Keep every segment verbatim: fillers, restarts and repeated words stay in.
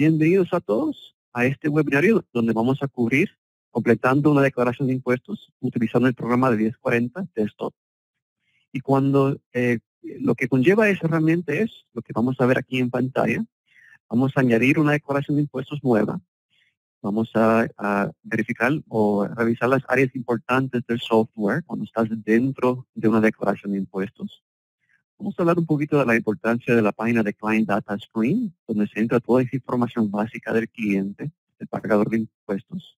Bienvenidos a todos a este webinario donde vamos a cubrir completando una declaración de impuestos utilizando el programa de diez cuarenta Desktop. Y cuando eh, lo que conlleva eso realmente es lo que vamos a ver aquí en pantalla. Vamos a añadir una declaración de impuestos nueva. Vamos a, a verificar o revisar las áreas importantes del software cuando estás dentro de una declaración de impuestos. Vamos a hablar un poquito de la importancia de la página de Client Data Screen, donde se entra toda esa información básica del cliente, del pagador de impuestos.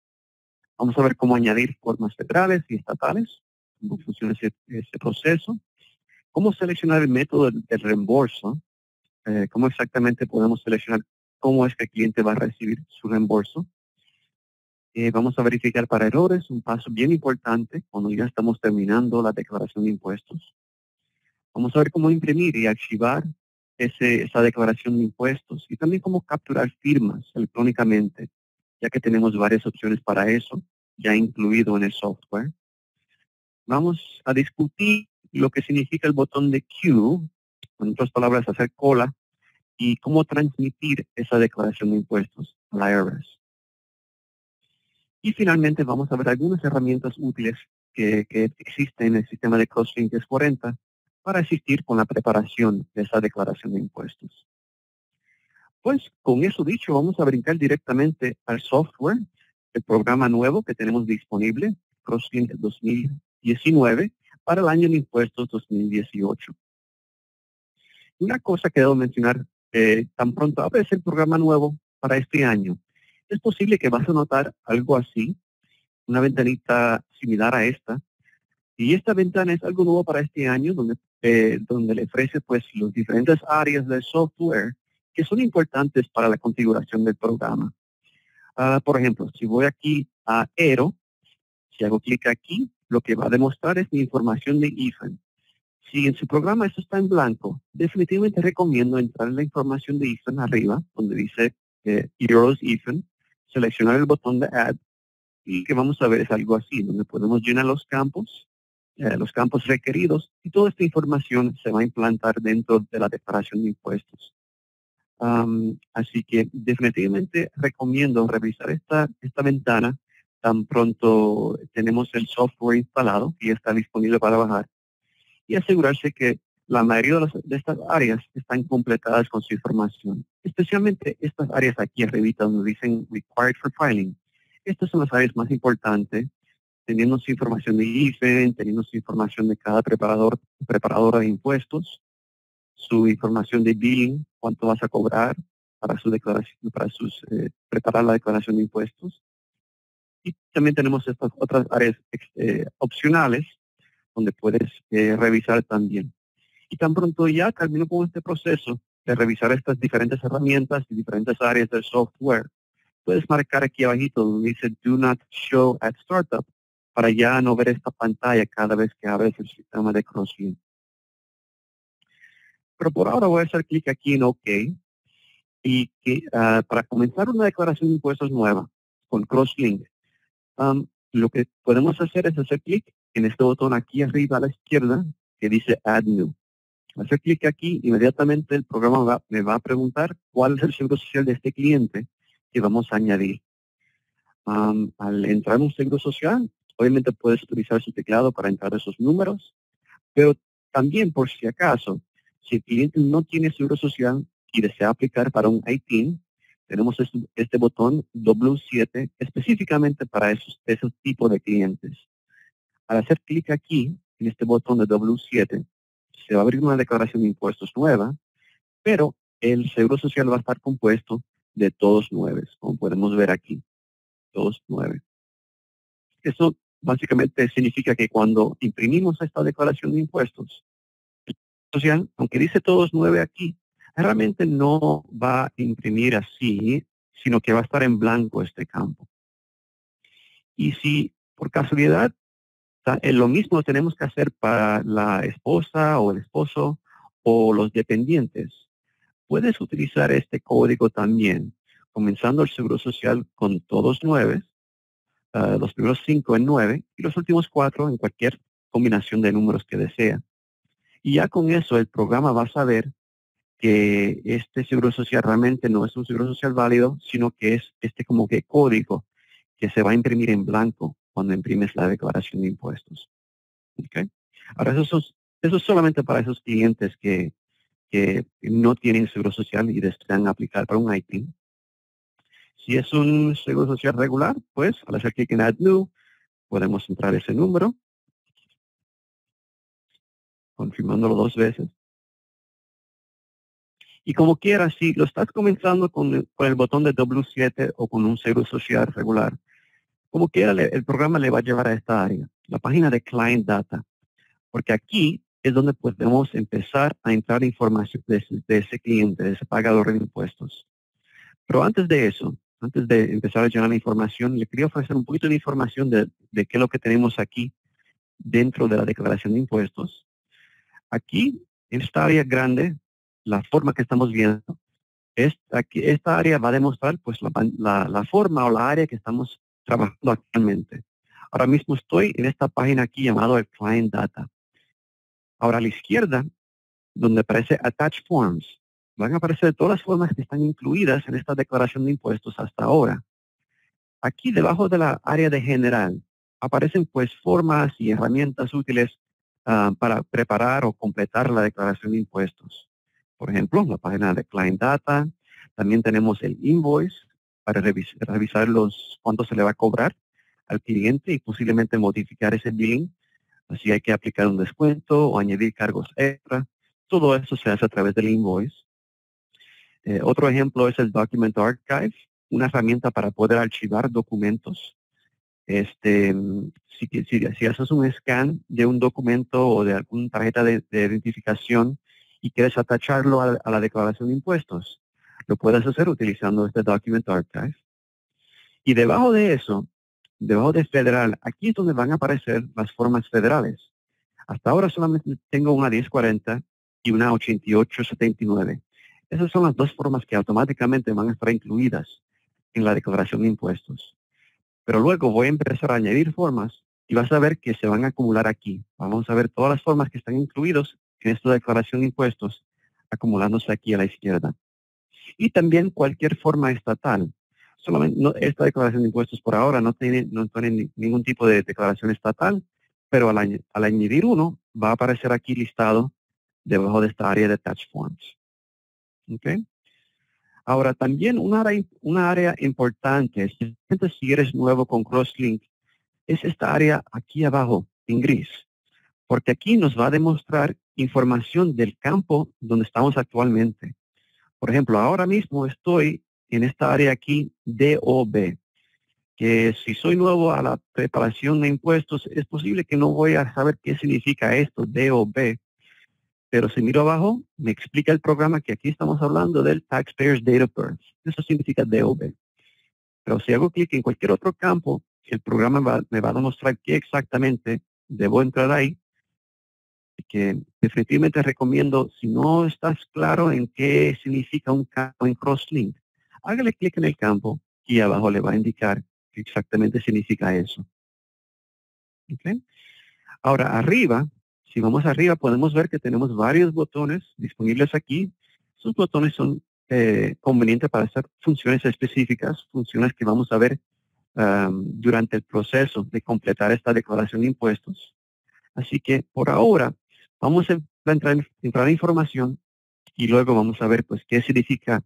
Vamos a ver cómo añadir formas federales y estatales, cómo funciona ese, ese proceso, cómo seleccionar el método del, del reembolso, eh, cómo exactamente podemos seleccionar cómo es que el cliente va a recibir su reembolso. Eh, vamos a verificar para errores, un paso bien importante cuando ya estamos terminando la declaración de impuestos. Vamos a ver cómo imprimir y archivar ese, esa declaración de impuestos y también cómo capturar firmas electrónicamente, ya que tenemos varias opciones para eso, ya incluido en el software. Vamos a discutir lo que significa el botón de Q, en otras palabras, hacer cola, y cómo transmitir esa declaración de impuestos al I R S. Y finalmente vamos a ver algunas herramientas útiles que, que existen en el sistema de CrossLink diez cuarenta, para asistir con la preparación de esa declaración de impuestos. Pues, con eso dicho, vamos a brincar directamente al software, el programa nuevo que tenemos disponible, CrossLink dos mil diecinueve, para el año de impuestos dos mil dieciocho. Una cosa que debo mencionar, eh, tan pronto abre el programa nuevo para este año, es posible que vas a notar algo así, una ventanita similar a esta, y esta ventana es algo nuevo para este año, donde Eh, donde le ofrece pues las diferentes áreas del software que son importantes para la configuración del programa. Uh, por ejemplo, si voy aquí a E R O, si hago clic aquí, lo que va a demostrar es mi información de E F I N. Si en su programa eso está en blanco, definitivamente recomiendo entrar en la información de E F I N arriba, donde dice eh, E R O E S E F I N, seleccionar el botón de Add, y que vamos a ver es algo así, donde podemos llenar los campos, Eh, los campos requeridos, y toda esta información se va a implantar dentro de la declaración de impuestos. Um, así que definitivamente recomiendo revisar esta, esta ventana tan pronto tenemos el software instalado y está disponible para bajar, y asegurarse que la mayoría de, las, de estas áreas están completadas con su información, especialmente estas áreas aquí arribita donde dicen Required for Filing. Estas son las áreas más importantes, teniendo su información de I F E N, teniendo su información de cada preparador, preparadora de impuestos, su información de billing, cuánto vas a cobrar para su declaración, para sus, eh, preparar la declaración de impuestos. Y también tenemos estas otras áreas eh, opcionales donde puedes eh, revisar también. Y tan pronto ya termino con este proceso de revisar estas diferentes herramientas y diferentes áreas del software, puedes marcar aquí abajito donde dice Do Not Show at Startup, para ya no ver esta pantalla cada vez que abres el sistema de CrossLink. Pero por ahora voy a hacer clic aquí en OK, y que, uh, para comenzar una declaración de impuestos nueva con CrossLink, um, lo que podemos hacer es hacer clic en este botón aquí arriba a la izquierda que dice Add New. Hacer clic aquí, inmediatamente el programa va, me va a preguntar cuál es el seguro social de este cliente que vamos a añadir. Um, al entrar en un seguro social, obviamente puedes utilizar su teclado para entrar esos números, pero también por si acaso, si el cliente no tiene seguro social y desea aplicar para un I T I N, tenemos este, este botón W siete específicamente para esos, esos tipos de clientes. Al hacer clic aquí, en este botón de W siete, se va a abrir una declaración de impuestos nueva, pero el seguro social va a estar compuesto de todos nueve, como podemos ver aquí, todos nueve. Eso básicamente significa que cuando imprimimos esta declaración de impuestos, el seguro social, aunque dice todos nueve aquí, realmente no va a imprimir así, sino que va a estar en blanco este campo. Y si por casualidad lo mismo tenemos que hacer para la esposa o el esposo o los dependientes, puedes utilizar este código también, comenzando el seguro social con todos nueve, Uh, los primeros cinco en nueve y los últimos cuatro en cualquier combinación de números que desea. Y ya con eso el programa va a saber que este seguro social realmente no es un seguro social válido, sino que es este como que código que se va a imprimir en blanco cuando imprimes la declaración de impuestos. ¿Okay? Ahora, eso es, eso es solamente para esos clientes que, que no tienen seguro social y desean aplicar para un I T I N. Si es un seguro social regular, pues al hacer clic en Add New, podemos entrar ese número, confirmándolo dos veces. Y como quiera, si lo estás comenzando con, con el botón de W siete o con un seguro social regular, como quiera, le, el programa le va a llevar a esta área, la página de Client Data, porque aquí es donde podemos empezar a entrar información de, de ese cliente, de ese pagador de impuestos. Pero antes de eso, antes de empezar a llenar la información, le quería ofrecer un poquito de información de, de qué es lo que tenemos aquí dentro de la declaración de impuestos. Aquí, en esta área grande, la forma que estamos viendo, esta, esta área va a demostrar pues la, la, la forma o la área que estamos trabajando actualmente. Ahora mismo estoy en esta página aquí llamado el Client Data. Ahora a la izquierda, donde aparece Attach Forms, van a aparecer todas las formas que están incluidas en esta declaración de impuestos hasta ahora. Aquí debajo de la área de general aparecen pues formas y herramientas útiles uh, para preparar o completar la declaración de impuestos. Por ejemplo, la página de Client Data. También tenemos el Invoice para revis- revisar los cuánto se le va a cobrar al cliente y posiblemente modificar ese billing. Así hay que aplicar un descuento o añadir cargos extra. Todo eso se hace a través del Invoice. Eh, otro ejemplo es el Document Archive, una herramienta para poder archivar documentos. Este, si, si, si haces un scan de un documento o de alguna tarjeta de, de identificación y quieres atacharlo a, a la declaración de impuestos, lo puedes hacer utilizando este Document Archive. Y debajo de eso, debajo de federal, aquí es donde van a aparecer las formas federales. Hasta ahora solamente tengo una diez cuarenta y una ochenta y ocho setenta y nueve. Esas son las dos formas que automáticamente van a estar incluidas en la declaración de impuestos. Pero luego voy a empezar a añadir formas y vas a ver que se van a acumular aquí. Vamos a ver todas las formas que están incluidas en esta declaración de impuestos acumulándose aquí a la izquierda. Y también cualquier forma estatal. Solamente no, esta declaración de impuestos por ahora no tiene, no tiene ningún tipo de declaración estatal, pero al, añ- al añadir uno va a aparecer aquí listado debajo de esta área de Attach Forms. Okay. Ahora, también una área, una área importante, si eres nuevo con CrossLink, es esta área aquí abajo, en gris. Porque aquí nos va a demostrar información del campo donde estamos actualmente. Por ejemplo, ahora mismo estoy en esta área aquí, D O B, que si soy nuevo a la preparación de impuestos, es posible que no voy a saber qué significa esto, D O B. Pero si miro abajo, me explica el programa que aquí estamos hablando del Taxpayer's Date of Birth. Eso significa D O B. Pero si hago clic en cualquier otro campo, el programa va, me va a demostrar qué exactamente debo entrar ahí. Que definitivamente recomiendo, si no estás claro en qué significa un campo en CrossLink, hágale clic en el campo y abajo le va a indicar qué exactamente significa eso. ¿Okay? Ahora, arriba... Si vamos arriba, podemos ver que tenemos varios botones disponibles aquí. Esos botones son eh, convenientes para hacer funciones específicas, funciones que vamos a ver um, durante el proceso de completar esta declaración de impuestos. Así que, por ahora, vamos a entrar en, entrar en información y luego vamos a ver pues qué significa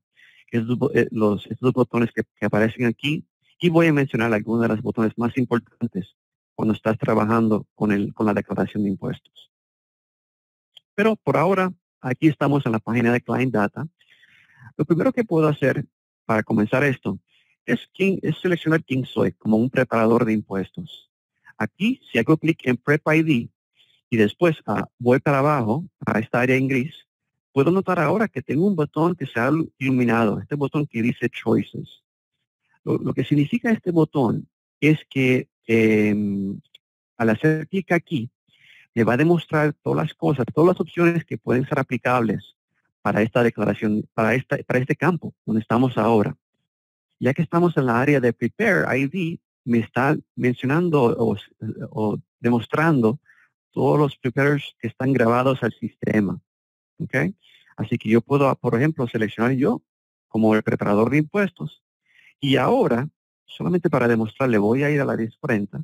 estos, eh, los, estos botones que, que aparecen aquí. Y voy a mencionar algunos de los botones más importantes cuando estás trabajando con, el, con la declaración de impuestos. Pero por ahora, aquí estamos en la página de Client Data. Lo primero que puedo hacer para comenzar esto es, quién, es seleccionar quién soy como un preparador de impuestos. Aquí, si hago clic en Prep I D y después ah, voy para abajo, a esta área en gris, puedo notar ahora que tengo un botón que se ha iluminado, este botón que dice Choices. Lo, lo que significa este botón es que eh, al hacer clic aquí, le va a demostrar todas las cosas, todas las opciones que pueden ser aplicables para esta declaración, para, esta, para este campo donde estamos ahora. Ya que estamos en la área de Prepare I D, me está mencionando o, o demostrando todos los preparers que están grabados al sistema. ¿Okay? Así que yo puedo, por ejemplo, seleccionar yo como el preparador de impuestos. Y ahora, solamente para demostrarle, voy a ir a la diez cuarenta.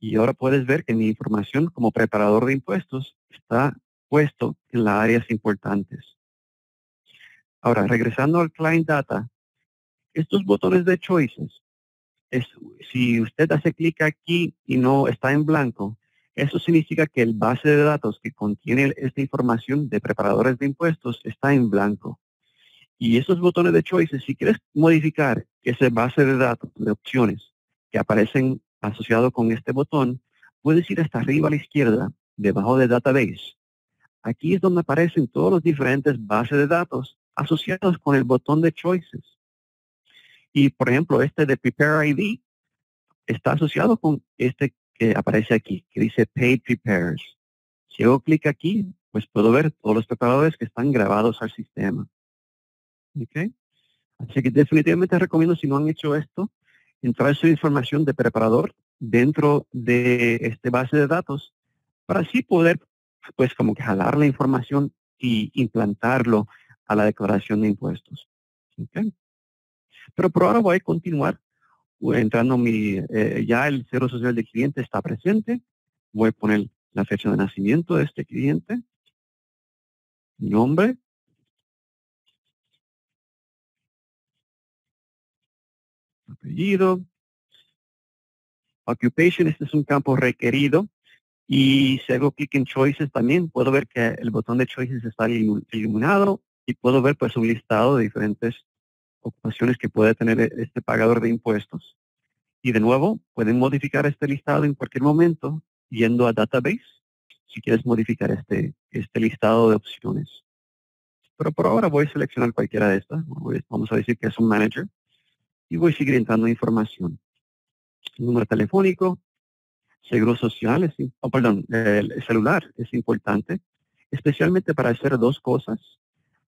Y ahora puedes ver que mi información como preparador de impuestos está puesto en las áreas importantes. Ahora, regresando al Client Data, estos botones de Choices, es, si usted hace clic aquí y no está en blanco, eso significa que el base de datos que contiene esta información de preparadores de impuestos está en blanco. Y esos botones de Choices, si quieres modificar ese base de datos de opciones que aparecen asociado con este botón, puedes ir hasta arriba a la izquierda, debajo de Database. Aquí es donde aparecen todos los diferentes bases de datos asociados con el botón de Choices. Y, por ejemplo, este de Prepare I D está asociado con este que aparece aquí, que dice Paid Preparers. Si hago clic aquí, pues puedo ver todos los preparadores que están grabados al sistema. ¿Okay? Así que definitivamente recomiendo, si no han hecho esto, entrar su información de preparador dentro de este base de datos para así poder, pues, como que jalar la información y implantarlo a la declaración de impuestos. ¿Okay? Pero por ahora voy a continuar entrando mi, eh, ya el seguro social del cliente está presente. Voy a poner la fecha de nacimiento de este cliente, nombre, apellido, occupation. Este es un campo requerido. Y si hago clic en Choices también puedo ver que el botón de Choices está iluminado y puedo ver, pues, un listado de diferentes ocupaciones que puede tener este pagador de impuestos. Y de nuevo, pueden modificar este listado en cualquier momento yendo a Database, si quieres modificar este, este listado de opciones. Pero por ahora voy a seleccionar cualquiera de estas. Vamos a decir que es un Manager. Y voy a seguir entrando información. Número telefónico, seguro social, es, oh, perdón, el celular es importante, especialmente para hacer dos cosas.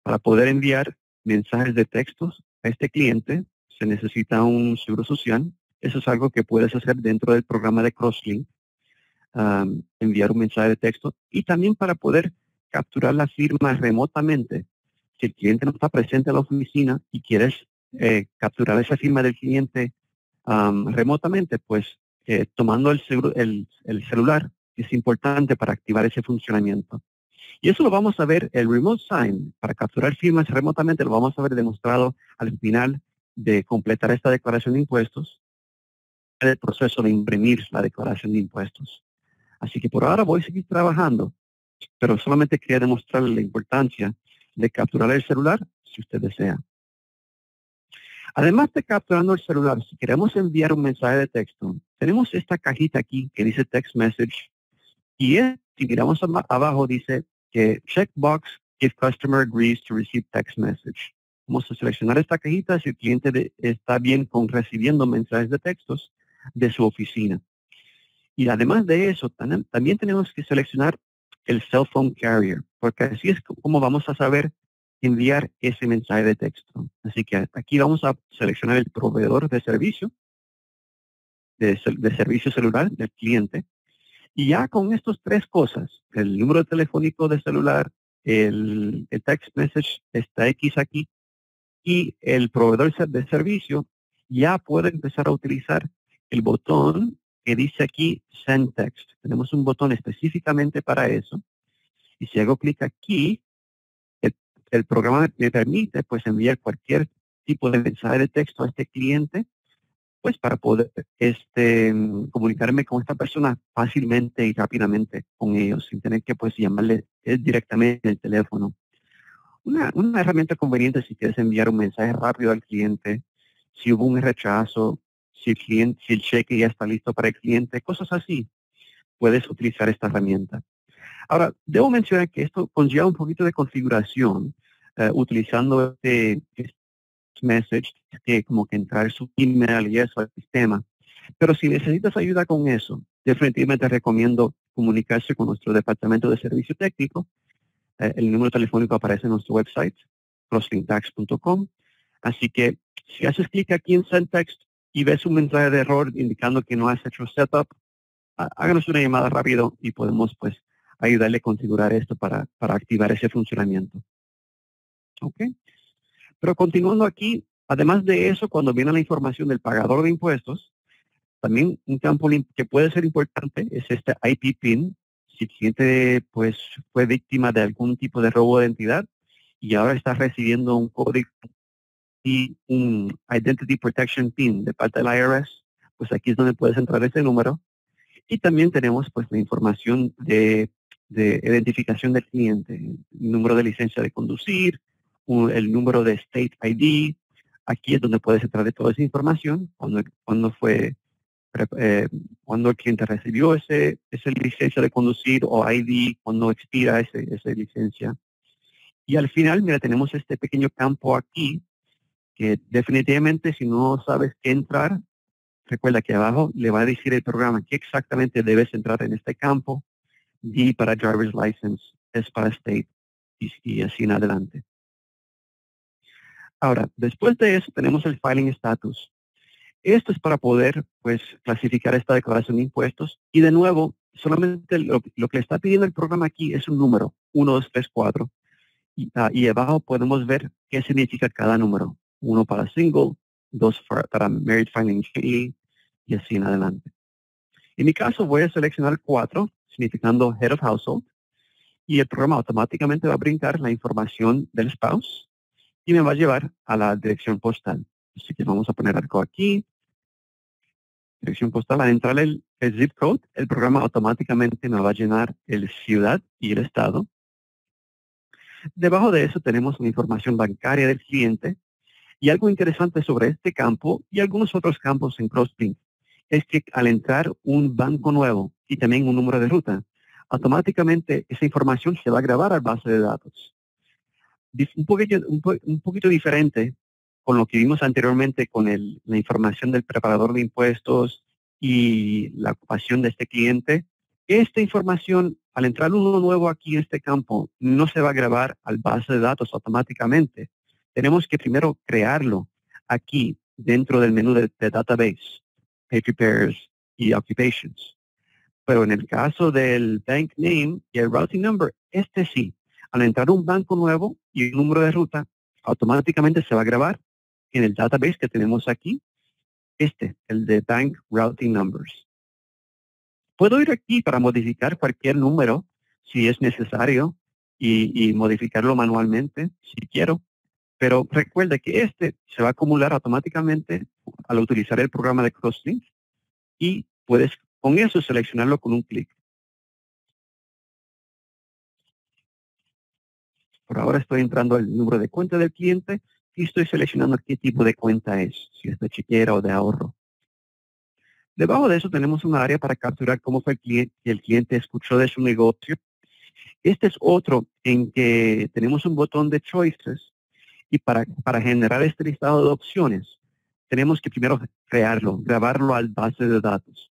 Para poder enviar mensajes de textos a este cliente, se necesita un seguro social. Eso es algo que puedes hacer dentro del programa de CrossLink, um, enviar un mensaje de texto. Y también para poder capturar la firma remotamente. Si el cliente no está presente en la oficina y quieres Eh, capturar esa firma del cliente um, remotamente, pues eh, tomando el, seguro, el, el celular es importante para activar ese funcionamiento. Y eso lo vamos a ver, el Remote Sign, para capturar firmas remotamente, lo vamos a ver demostrado al final de completar esta declaración de impuestos, en el proceso de imprimir la declaración de impuestos. Así que por ahora voy a seguir trabajando, pero solamente quería demostrarle la importancia de capturar el celular si usted desea. Además de capturando el celular, si queremos enviar un mensaje de texto, tenemos esta cajita aquí que dice Text Message. Y es, si miramos abajo, dice que Checkbox if customer agrees to receive text message. Vamos a seleccionar esta cajita si el cliente de, está bien con recibiendo mensajes de textos de su oficina. Y además de eso, tam, también tenemos que seleccionar el Cell Phone Carrier, porque así es como vamos a saber enviar ese mensaje de texto. Así que aquí vamos a seleccionar el proveedor de servicio, de, de servicio celular del cliente. Y ya con estas tres cosas, el número telefónico de celular, el, el text message, está X aquí, y el proveedor de servicio, ya puede empezar a utilizar el botón que dice aquí Send Text. Tenemos un botón específicamente para eso. Y si hago clic aquí, el programa me permite, pues, enviar cualquier tipo de mensaje de texto a este cliente, pues, para poder este, comunicarme con esta persona fácilmente y rápidamente con ellos, sin tener que, pues, llamarle directamente en el teléfono. Una, una herramienta conveniente si quieres enviar un mensaje rápido al cliente, si hubo un rechazo, si el, cliente, si el cheque ya está listo para el cliente, cosas así, puedes utilizar esta herramienta. Ahora, debo mencionar que esto conlleva un poquito de configuración, eh, utilizando este, este message, este, como que entrar su email y eso al sistema. Pero si necesitas ayuda con eso, definitivamente recomiendo comunicarse con nuestro departamento de servicio técnico. Eh, el número telefónico aparece en nuestro website, crosslinktax punto com. Así que si haces clic aquí en Send Text y ves un mensaje de error indicando que no has hecho setup, háganos una llamada rápido y podemos, pues, ayudarle a configurar esto para, para activar ese funcionamiento. ¿Ok? Pero continuando aquí, además de eso, cuando viene la información del pagador de impuestos, también un campo que puede ser importante es este I P PIN. Si el cliente pues, fue víctima de algún tipo de robo de identidad y ahora está recibiendo un código y un Identity Protection PIN de parte del I R S, pues aquí es donde puedes entrar ese número. Y también tenemos pues la información de, de identificación del cliente, el número de licencia de conducir, el número de State I D. Aquí es donde puedes entrar de toda esa información, cuando, cuando fue... Eh, cuando el cliente recibió ese, esa licencia de conducir o I D, cuando expira ese, esa licencia. Y al final, mira, tenemos este pequeño campo aquí, que definitivamente si no sabes qué entrar, recuerda que abajo le va a decir el programa qué exactamente debes entrar en este campo. D para Driver's License, S para State y, y así en adelante. Ahora, después de eso tenemos el Filing Status. Esto es para poder, pues, clasificar esta declaración de impuestos. Y de nuevo, solamente lo, lo que le está pidiendo el programa aquí es un número, uno, dos, tres, cuatro. Y, uh, y abajo podemos ver qué significa cada número. uno para single, dos para, para married financially, y así en adelante. En mi caso voy a seleccionar cuatro, significando Head of Household. Y el programa automáticamente va a brincar la información del spouse y me va a llevar a la dirección postal. Así que vamos a poner algo aquí. Dirección postal, al entrar el, el zip code, el programa automáticamente me va a llenar el ciudad y el estado. Debajo de eso tenemos la información bancaria del cliente. Y algo interesante sobre este campo y algunos otros campos en CrossLink es que al entrar un banco nuevo y también un número de ruta, automáticamente esa información se va a grabar al base de datos. Un poquito, un po, un poquito diferente con lo que vimos anteriormente con el, la información del preparador de impuestos y la ocupación de este cliente. Esta información, al entrar uno nuevo aquí en este campo, no se va a grabar al base de datos automáticamente. Tenemos que primero crearlo aquí dentro del menú de, de Database, Pay Preparers y Occupations. Pero en el caso del Bank Name y el Routing Number, este sí. Al entrar un banco nuevo y un número de ruta, automáticamente se va a grabar en el database que tenemos aquí, este, el de Bank Routing Numbers. Puedo ir aquí para modificar cualquier número si es necesario y, y modificarlo manualmente si quiero, pero recuerda que este se va a acumular automáticamente al utilizar el programa de CrossLink y puedes con eso seleccionarlo con un clic. Por ahora estoy entrando al número de cuenta del cliente y estoy seleccionando qué tipo de cuenta es, si es de chequera o de ahorro. Debajo de eso tenemos una área para capturar cómo fue el cliente, que el cliente escuchó de su negocio. Este es otro en que tenemos un botón de choices y para, para generar este listado de opciones tenemos que primero crearlo, grabarlo al base de datos.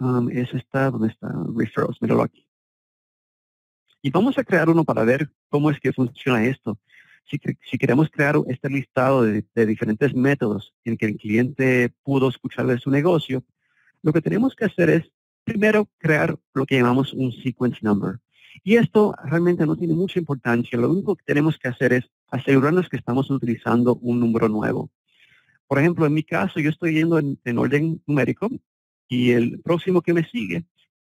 Um, eso está, ¿dónde está? Referrals, míralo aquí. Y vamos a crear uno para ver cómo es que funciona esto. Si, si queremos crear este listado de, de diferentes métodos en que el cliente pudo escuchar de su negocio, lo que tenemos que hacer es primero crear lo que llamamos un sequence number. Y esto realmente no tiene mucha importancia. Lo único que tenemos que hacer es asegurarnos que estamos utilizando un número nuevo. Por ejemplo, en mi caso, yo estoy yendo en, en orden numérico y el próximo que me sigue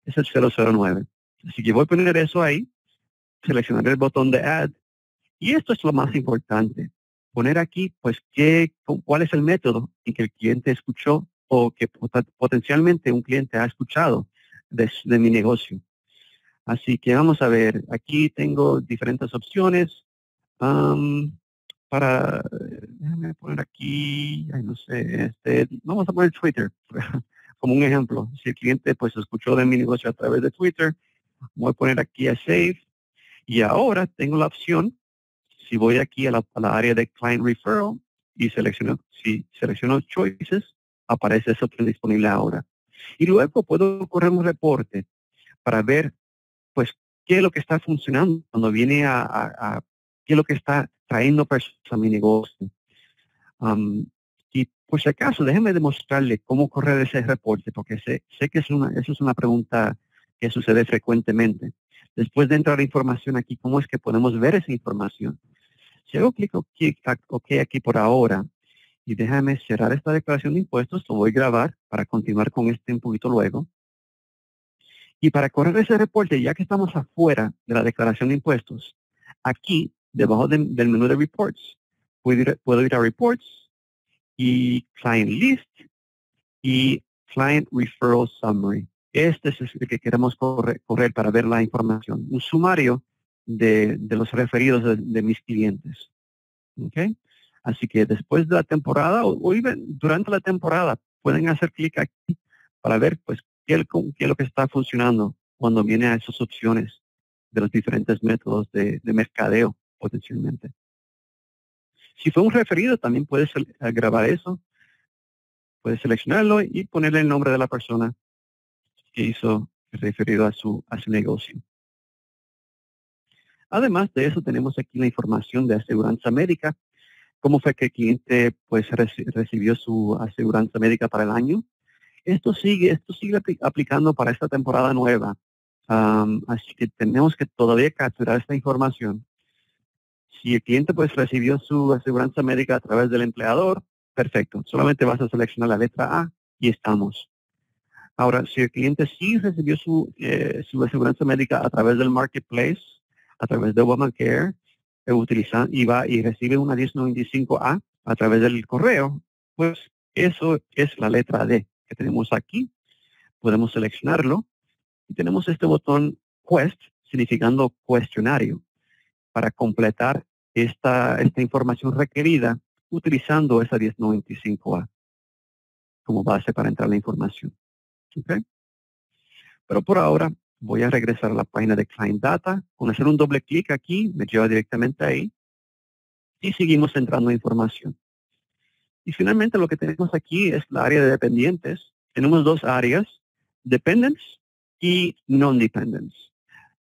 es el cero cero nueve. Así que voy a poner eso ahí. Seleccionar el botón de Add. Y esto es lo más importante. Poner aquí, pues, qué, cuál es el método en que el cliente escuchó o que potencialmente un cliente ha escuchado de, de mi negocio. Así que vamos a ver. Aquí tengo diferentes opciones. Um, para, déjame poner aquí, ay, no sé, este, vamos a poner Twitter como un ejemplo. Si el cliente, pues, escuchó de mi negocio a través de Twitter, voy a poner aquí a Save. Y ahora tengo la opción, si voy aquí a la, a la área de Client Referral y selecciono, si selecciono Choices, aparece esa opción disponible ahora. Y luego puedo correr un reporte para ver, pues, qué es lo que está funcionando cuando viene a, a, a qué es lo que está trayendo personas a mi negocio. Um, y por si acaso, déjenme demostrarle cómo correr ese reporte, porque sé, sé que es una, eso es una pregunta que sucede frecuentemente. Después de entrar información aquí, ¿cómo es que podemos ver esa información? Si hago clic OK aquí por ahora, y déjame cerrar esta declaración de impuestos, lo voy a grabar para continuar con este un poquito luego. Y para correr ese reporte, ya que estamos afuera de la declaración de impuestos, aquí, debajo de, del menú de Reports, puedo ir, puedo ir a Reports y Client List y Client Referral Summary. Este es el que queremos correr, correr para ver la información. Un sumario de, de los referidos de, de mis clientes. ¿Okay? Así que después de la temporada, o, o durante la temporada, pueden hacer clic aquí para ver pues qué es, qué es lo que está funcionando cuando viene a esas opciones de los diferentes métodos de, de mercadeo, potencialmente. Si fue un referido, también puedes grabar eso. Puedes seleccionarlo y ponerle el nombre de la persona que hizo el referido a su, a su negocio. Además de eso, tenemos aquí la información de aseguranza médica. Cómo fue que el cliente pues, reci recibió su aseguranza médica para el año. Esto sigue, esto sigue apl aplicando para esta temporada nueva. Um, así que tenemos que todavía capturar esta información. Si el cliente pues recibió su aseguranza médica a través del empleador, perfecto. Solamente vas a seleccionar la letra A y estamos. Ahora, si el cliente sí recibió su, eh, su aseguranza médica a través del Marketplace, a través de ObamaCare, eh, utiliza, y, va, y recibe una diez noventa y cinco A a través del correo, pues eso es la letra D que tenemos aquí. Podemos seleccionarlo. Y tenemos este botón Quest, significando cuestionario, para completar esta, esta información requerida utilizando esa diez noventa y cinco A como base para entrar la información. ¿Okay? Pero por ahora voy a regresar a la página de Client Data. Con hacer un doble clic aquí, me lleva directamente ahí. Y seguimos entrando información. Y finalmente lo que tenemos aquí es la área de dependientes. Tenemos dos áreas, Dependents y Non-Dependents.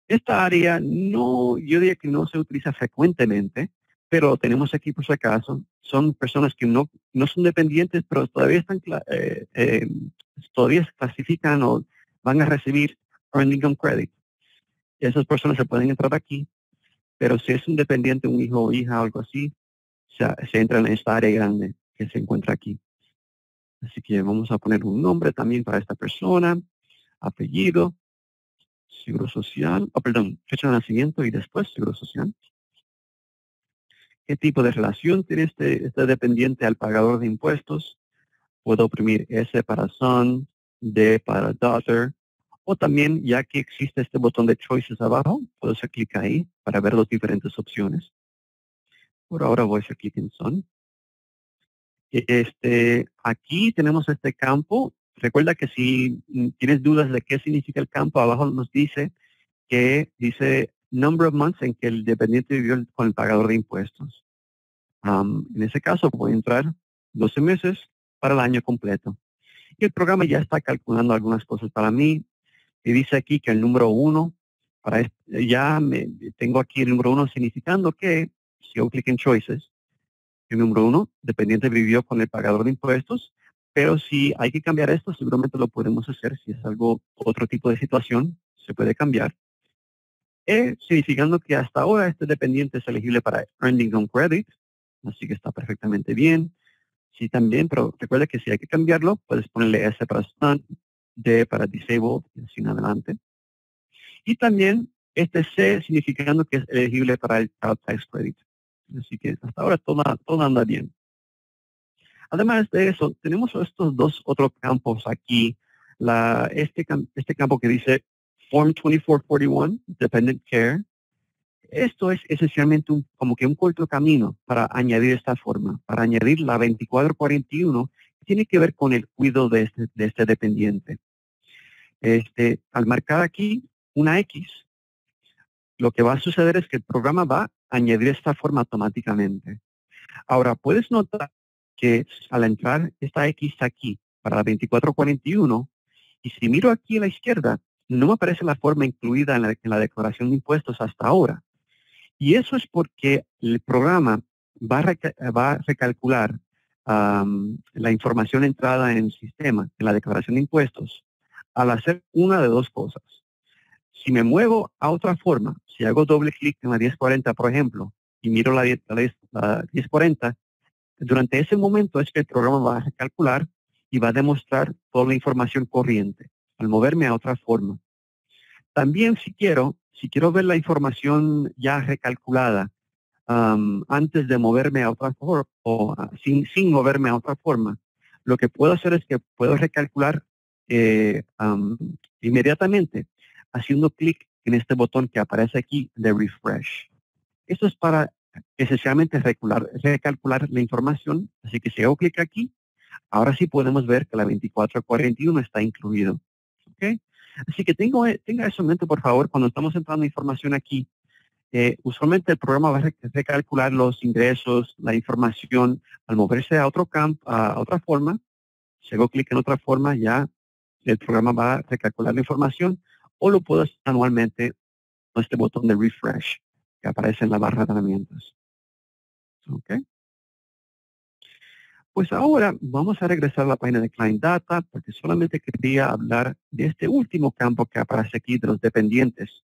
Esta área no, yo diría que no se utiliza frecuentemente, pero tenemos aquí por si acaso, son personas que no, no son dependientes, pero todavía están eh, eh, todavía se clasifican o van a recibir Earned Income Credit. Esas personas se pueden entrar aquí, pero si es un dependiente, un hijo o hija o algo así, se, se entra en esta área grande que se encuentra aquí. Así que vamos a poner un nombre también para esta persona, apellido, seguro social, oh, perdón, fecha de nacimiento y después seguro social. ¿Qué tipo de relación tiene este, este dependiente al pagador de impuestos? Puedo oprimir S para son, D para daughter, o también, ya que existe este botón de choices abajo, puedo hacer clic ahí para ver las diferentes opciones. Por ahora voy a hacer clic en son. Este, aquí tenemos este campo. Recuerda que si tienes dudas de qué significa el campo, abajo nos dice que dice number of months en que el dependiente vivió con el pagador de impuestos. Um, en ese caso, puede entrar doce meses para el año completo. Y el programa ya está calculando algunas cosas para mí. Y dice aquí que el número uno, para este, ya me, tengo aquí el número uno significando que, si hago clic en Choices, el número uno, dependiente vivió con el pagador de impuestos. Pero si hay que cambiar esto, seguramente lo podemos hacer. Si es algo, otro tipo de situación, se puede cambiar. E significando que hasta ahora este dependiente es elegible para Earned Income Credit. Así que está perfectamente bien. Sí, también, pero recuerda que si hay que cambiarlo, puedes ponerle S para Stun, D para Disabled, y así en adelante. Y también este C significando que es elegible para el Child Tax Credit. Así que hasta ahora todo, todo anda bien. Además de eso, tenemos estos dos otros campos aquí. La, este, este campo que dice Form veinticuatro cuarenta y uno, Dependent Care. Esto es esencialmente un, como que un corto camino para añadir esta forma, para añadir la veinticuatro cuarenta y uno, que tiene que ver con el cuidado de este, de este dependiente. Este, al marcar aquí una X, lo que va a suceder es que el programa va a añadir esta forma automáticamente. Ahora, puedes notar que al entrar esta X aquí, para la veinticuatro cuarenta y uno, y si miro aquí a la izquierda, no me aparece la forma incluida en la, en la declaración de impuestos hasta ahora. Y eso es porque el programa va a, reca va a recalcular um, la información entrada en el sistema, en la declaración de impuestos, al hacer una de dos cosas. Si me muevo a otra forma, si hago doble clic en la diez cuarenta, por ejemplo, y miro la, diez, la, diez, la diez cuarenta, durante ese momento es que el programa va a calcular y va a demostrar toda la información corriente al moverme a otra forma. También si quiero, si quiero ver la información ya recalculada um, antes de moverme a otra forma o uh, sin, sin moverme a otra forma, lo que puedo hacer es que puedo recalcular eh, um, inmediatamente haciendo clic en este botón que aparece aquí de Refresh. Esto es para esencialmente recalcular, recalcular la información. Así que si hago clic aquí, ahora sí podemos ver que la veinticuatro cuarenta y uno está incluido. ¿Okay? Así que tengo, tenga eso en mente, por favor, cuando estamos entrando información aquí. Eh, usualmente el programa va a recalcular los ingresos, la información, al moverse a otro campo, a otra forma. Si hago clic en otra forma, ya el programa va a recalcular la información, o lo puedo hacer manualmente con este botón de Refresh que aparece en la barra de herramientas. ¿Ok? Pues ahora vamos a regresar a la página de Client Data, porque solamente quería hablar de este último campo que aparece aquí, de los dependientes.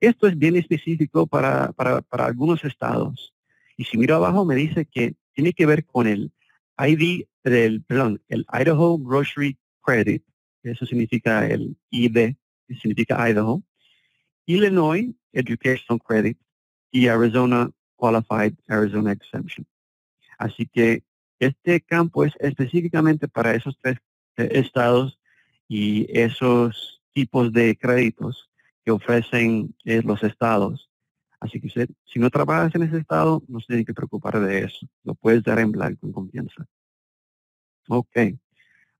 Esto es bien específico para, para, para algunos estados. Y si miro abajo me dice que tiene que ver con el I D del, perdón, el Idaho Grocery Credit, eso significa el I D, que significa Idaho, Illinois Educational Credit y Arizona Qualified Arizona Exemption. Así que este campo es específicamente para esos tres estados y esos tipos de créditos que ofrecen los estados. Así que usted, si no trabajas en ese estado, no se tiene que preocupar de eso. Lo puedes dar en blanco, en confianza. Ok.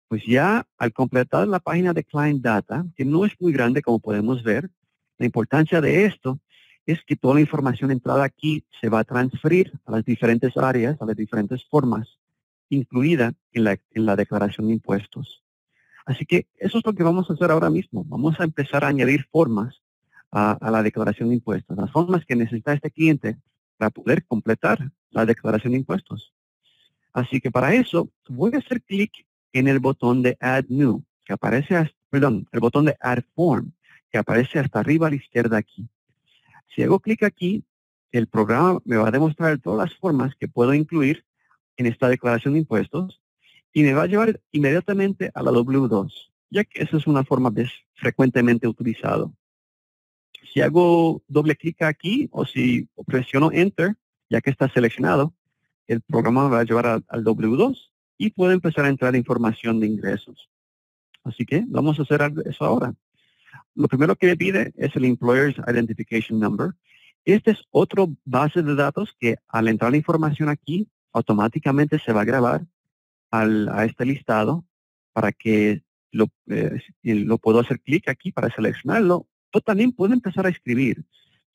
Pues ya al completar la página de Client Data, que no es muy grande como podemos ver, la importancia de esto es que toda la información entrada aquí se va a transferir a las diferentes áreas, a las diferentes formas, incluida en la, en la declaración de impuestos. Así que eso es lo que vamos a hacer ahora mismo. Vamos a empezar a añadir formas a, a la declaración de impuestos, las formas que necesita este cliente para poder completar la declaración de impuestos. Así que para eso voy a hacer clic en el botón de Add New, que aparece, hasta, perdón, el botón de Add Form, que aparece hasta arriba a la izquierda aquí. Si hago clic aquí, el programa me va a demostrar todas las formas que puedo incluir en esta declaración de impuestos y me va a llevar inmediatamente a la doble u dos, ya que esa es una forma frecuentemente utilizada. Si hago doble clic aquí o si presiono Enter, ya que está seleccionado, el programa me va a llevar a, al doble u dos y puedo empezar a entrar información de ingresos. Así que vamos a hacer eso ahora. Lo primero que me pide es el Employer's Identification Number. Este es otro base de datos que al entrar la información aquí, automáticamente se va a grabar al, a este listado para que lo, eh, lo puedo hacer clic aquí para seleccionarlo. Yo también puedo empezar a escribir.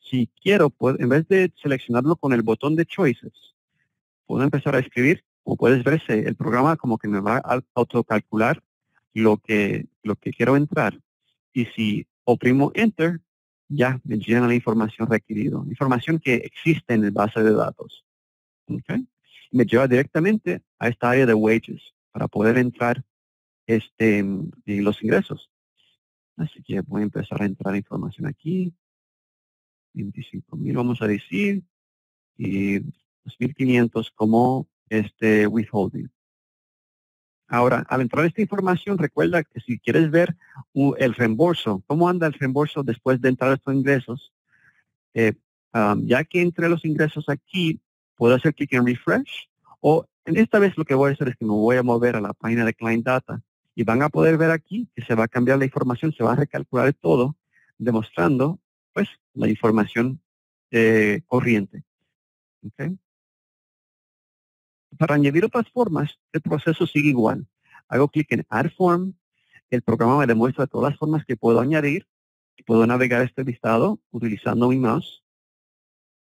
Si quiero, puedo, en vez de seleccionarlo con el botón de Choices, puedo empezar a escribir. Como puedes ver, el programa como que me va a autocalcular lo que, lo que quiero entrar. Y si oprimo Enter, ya me llena la información requerida, información que existe en el base de datos. ¿Okay? Me lleva directamente a esta área de Wages para poder entrar este, en los ingresos. Así que voy a empezar a entrar información aquí. veinticinco mil vamos a decir, y dos mil quinientos como este withholding. Ahora, al entrar esta información, recuerda que si quieres ver el reembolso, cómo anda el reembolso después de entrar estos ingresos, eh, um, ya que entre los ingresos aquí, puedo hacer clic en Refresh, o en esta vez lo que voy a hacer es que me voy a mover a la página de Client Data, y van a poder ver aquí que se va a cambiar la información, se va a recalcular todo, demostrando, pues, la información eh, corriente. ¿Okay? Para añadir otras formas, el proceso sigue igual. Hago clic en Add Form. El programa me demuestra todas las formas que puedo añadir. Puedo navegar este listado utilizando mi mouse.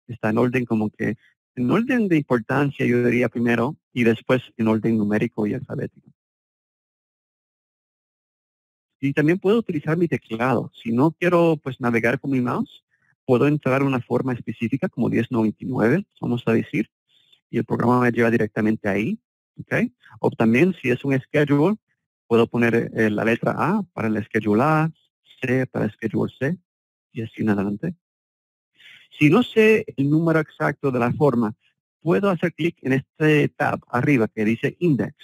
Está en orden como que, en orden de importancia yo diría primero, y después en orden numérico y alfabético. Y también puedo utilizar mi teclado. Si no quiero pues navegar con mi mouse, puedo entrar una forma específica como diez noventa y nueve, vamos a decir. Y el programa me lleva directamente ahí, ¿ok? O también, si es un schedule, puedo poner eh, la letra A para el schedule A, C para el schedule C, y así en adelante. Si no sé el número exacto de la forma, puedo hacer clic en este tab arriba que dice Index.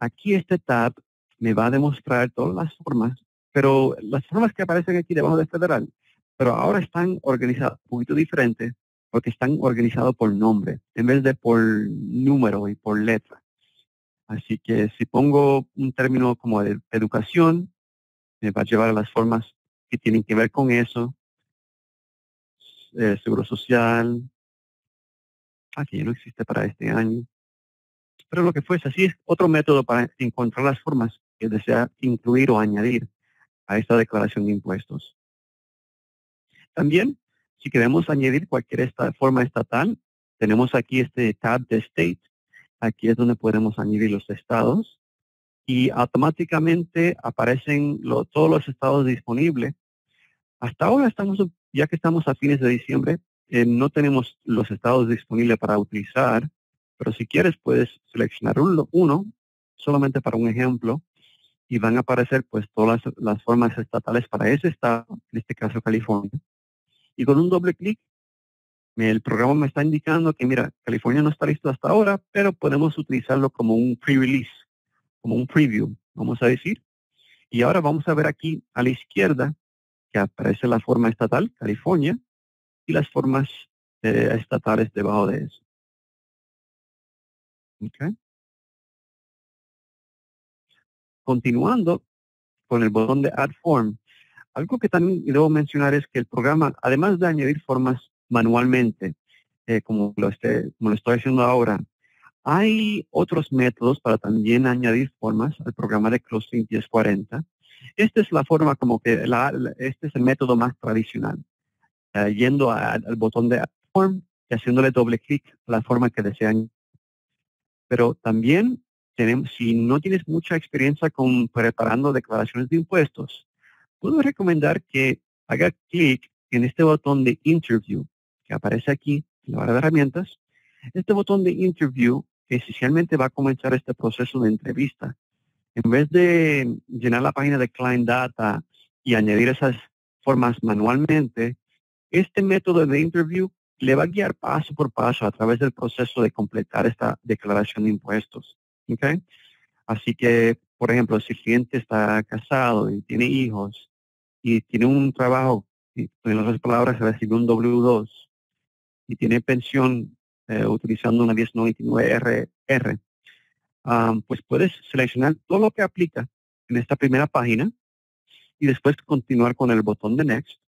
Aquí este tab me va a demostrar todas las formas, pero las formas que aparecen aquí debajo de Federal, pero ahora están organizadas un poquito diferente porque están organizadas por nombre en vez de por número y por letra. Así que si pongo un término como de educación, me va a llevar a las formas que tienen que ver con eso. Eh, seguro social, aquí no existe para este año. Pero lo que fuese, así es otro método para encontrar las formas que desea incluir o añadir a esta declaración de impuestos. También, si queremos añadir cualquier esta forma estatal, tenemos aquí este tab de State. Aquí es donde podemos añadir los estados. Y automáticamente aparecen lo, todos los estados disponibles. Hasta ahora, estamos, ya que estamos a fines de diciembre, eh, no tenemos los estados disponibles para utilizar. Pero si quieres, puedes seleccionar uno, uno solamente para un ejemplo. Y van a aparecer pues todas las, las formas estatales para ese estado, en este caso California. Y con un doble clic, el programa me está indicando que, mira, California no está listo hasta ahora, pero podemos utilizarlo como un pre-release, como un preview, vamos a decir. Y ahora vamos a ver aquí a la izquierda que aparece la forma estatal, California, y las formas eh, estatales debajo de eso. Okay. Continuando con el botón de Add Form. Algo que también debo mencionar es que el programa, además de añadir formas manualmente, eh, como, lo esté, como lo estoy haciendo ahora, hay otros métodos para también añadir formas al programa de CrossLink diez cuarenta. Esta es la forma como que, la, la, este es el método más tradicional. Eh, yendo a, al botón de Add Form y haciéndole doble clic a la forma que desean. Pero también, tenemos, si no tienes mucha experiencia con preparando declaraciones de impuestos, puedo recomendar que haga clic en este botón de Interview, que aparece aquí en la barra de herramientas. Este botón de Interview esencialmente va a comenzar este proceso de entrevista. En vez de llenar la página de Client Data y añadir esas formas manualmente, este método de Interview le va a guiar paso por paso a través del proceso de completar esta declaración de impuestos. ¿Okay? Así que, por ejemplo, si el cliente está casado y tiene hijos, y tiene un trabajo, en otras palabras, recibe un doble u dos, y tiene pensión eh, utilizando una diez noventa y nueve erre erre, um, pues puedes seleccionar todo lo que aplica en esta primera página y después continuar con el botón de Next.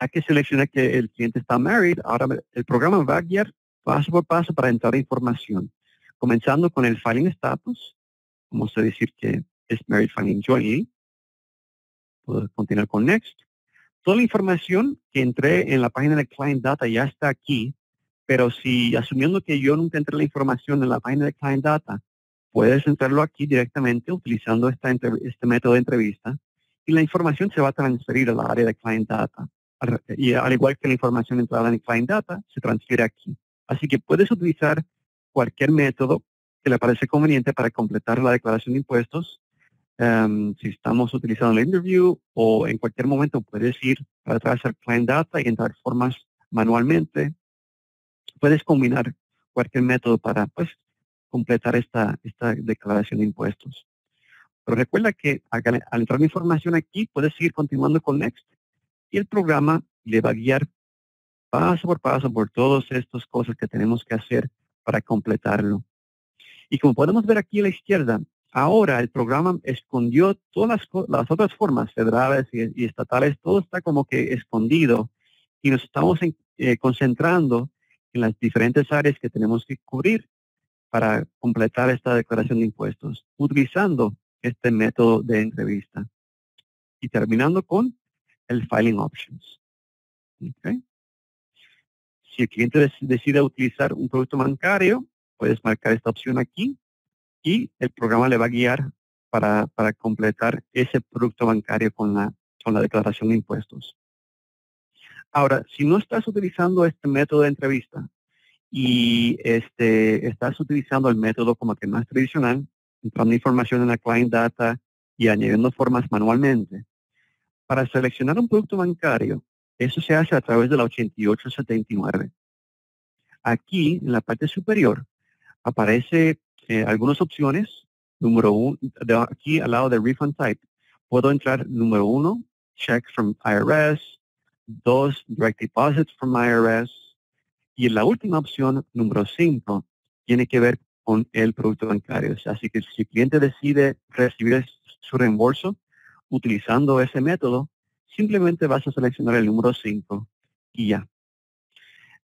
Ya que selecciona que el cliente está married, ahora el programa va a guiar paso por paso para entrar información, comenzando con el filing status. Vamos a decir que es married filing jointly. Puedo continuar con Next. Toda la información que entré en la página de Client Data ya está aquí, pero si, asumiendo que yo nunca entré la información en la página de Client Data, puedes entrarlo aquí directamente utilizando esta este método de entrevista y la información se va a transferir a la área de Client Data. Y al igual que la información entrada en Client Data, se transfiere aquí. Así que puedes utilizar cualquier método que le parece conveniente para completar la declaración de impuestos. Um, si estamos utilizando el interview o en cualquier momento puedes ir para atrás al Client Data y entrar formas manualmente. Puedes combinar cualquier método para pues, completar esta, esta declaración de impuestos. Pero recuerda que al, al entrar la información aquí puedes seguir continuando con Next y el programa le va a guiar paso por paso por todas estas cosas que tenemos que hacer para completarlo. Y como podemos ver aquí a la izquierda, ahora el programa escondió todas las, las otras formas federales y, y estatales, todo está como que escondido y nos estamos en, eh, concentrando en las diferentes áreas que tenemos que cubrir para completar esta declaración de impuestos, utilizando este método de entrevista. Y terminando con el Filing Options. Okay. Si el cliente decide utilizar un producto bancario, puedes marcar esta opción aquí y el programa le va a guiar para, para completar ese producto bancario con la, con la declaración de impuestos. Ahora, si no estás utilizando este método de entrevista y este, estás utilizando el método como que más tradicional, entrando información en la Client Data y añadiendo formas manualmente, Para seleccionar un producto bancario, eso se hace a través de la ochenta y ocho setenta y nueve. Aquí, en la parte superior, aparece eh, algunas opciones. Número uno, de aquí al lado de Refund Type, puedo entrar, número uno, Checks from I R S, dos, Direct Deposits from I R S, y la última opción, número cinco, tiene que ver con el producto bancario. Así que si el cliente decide recibir su reembolso utilizando ese método, simplemente vas a seleccionar el número cinco y ya.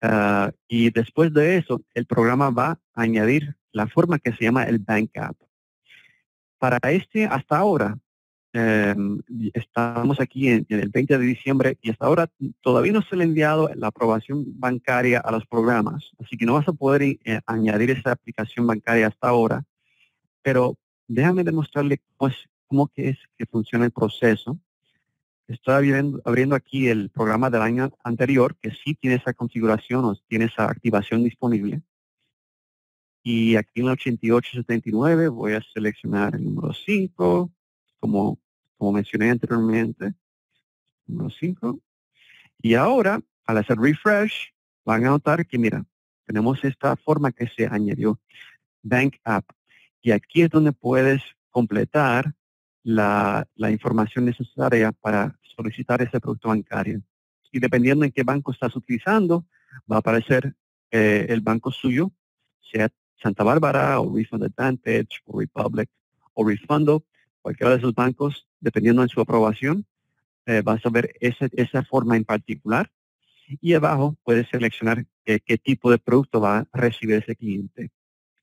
Uh, y después de eso, el programa va a añadir la forma que se llama el Bank App. Para este, hasta ahora, eh, estamos aquí en, en el veinte de diciembre y hasta ahora todavía no se le ha enviado la aprobación bancaria a los programas. Así que no vas a poder eh, añadir esa aplicación bancaria hasta ahora. Pero déjame demostrarle cómo es, cómo que es que funciona el proceso. Estoy abriendo, abriendo aquí el programa del año anterior, que sí tiene esa configuración o tiene esa activación disponible. Y aquí en la ochenta y ocho setenta y nueve voy a seleccionar el número cinco, como, como mencioné anteriormente. Número cinco. Y ahora, al hacer refresh, van a notar que, mira, tenemos esta forma que se añadió, Bank App. Y aquí es donde puedes completar La, la información necesaria para solicitar ese producto bancario. Y dependiendo en qué banco estás utilizando, va a aparecer eh, el banco suyo, sea Santa Bárbara, o Refund Advantage, o Republic, o Refundo, cualquiera de esos bancos, dependiendo de su aprobación, eh, vas a ver ese, esa forma en particular. Y abajo puedes seleccionar eh, qué tipo de producto va a recibir ese cliente.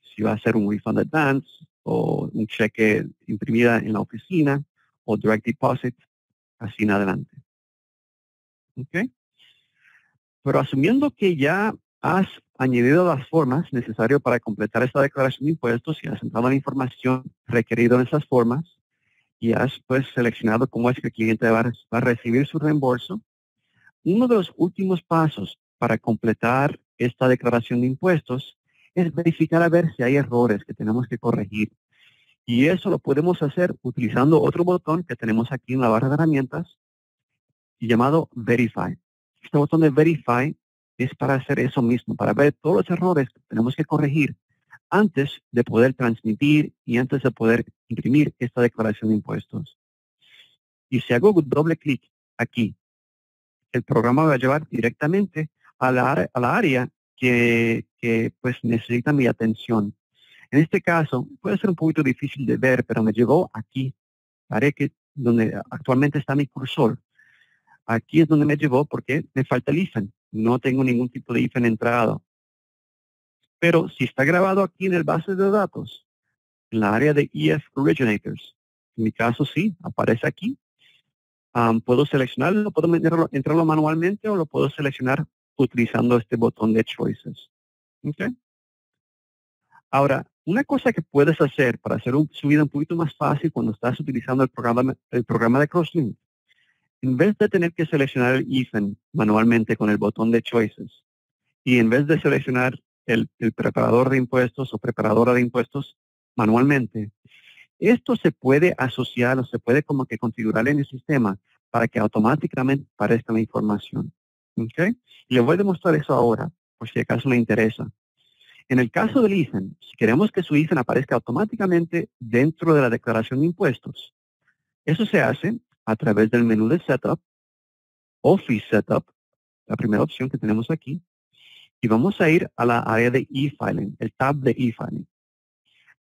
Si va a ser un Refund Advance, o un cheque imprimida en la oficina, o direct deposit, así en adelante. ¿Okay? Pero asumiendo que ya has añadido las formas necesarias para completar esta declaración de impuestos y has entrado la información requerida en esas formas, y has pues seleccionado cómo es que el cliente va a recibir su reembolso, uno de los últimos pasos para completar esta declaración de impuestos es verificar a ver si hay errores que tenemos que corregir. Y eso lo podemos hacer utilizando otro botón que tenemos aquí en la barra de herramientas, llamado Verify. Este botón de Verify es para hacer eso mismo, para ver todos los errores que tenemos que corregir antes de poder transmitir y antes de poder imprimir esta declaración de impuestos. Y si hago un doble clic aquí, el programa va a llevar directamente a la, a la área Que, que pues necesita mi atención. En este caso, puede ser un poquito difícil de ver, pero me llegó aquí, área que, donde actualmente está mi cursor. Aquí es donde me llevó porque me falta el I F E N. No tengo ningún tipo de I F E N entrado. Pero si está grabado aquí en el base de datos, en la área de E F Originators, en mi caso sí, aparece aquí. Um, puedo seleccionarlo, puedo entrarlo, entrarlo manualmente o lo puedo seleccionar utilizando este botón de Choices. ¿Okay? Ahora, una cosa que puedes hacer para hacer un, su vida un poquito más fácil cuando estás utilizando el programa, el programa de CrossLink, en vez de tener que seleccionar el I F E N manualmente con el botón de Choices, y en vez de seleccionar el, el preparador de impuestos o preparadora de impuestos manualmente, esto se puede asociar o se puede como que configurar en el sistema para que automáticamente aparezca la información. ¿Okay? Y les voy a demostrar eso ahora, por si acaso le interesa. En el caso del I F E N, si queremos que su I F E N aparezca automáticamente dentro de la declaración de impuestos, eso se hace a través del menú de Setup, Office Setup, la primera opción que tenemos aquí, y vamos a ir a la área de E-Filing, el tab de E-Filing.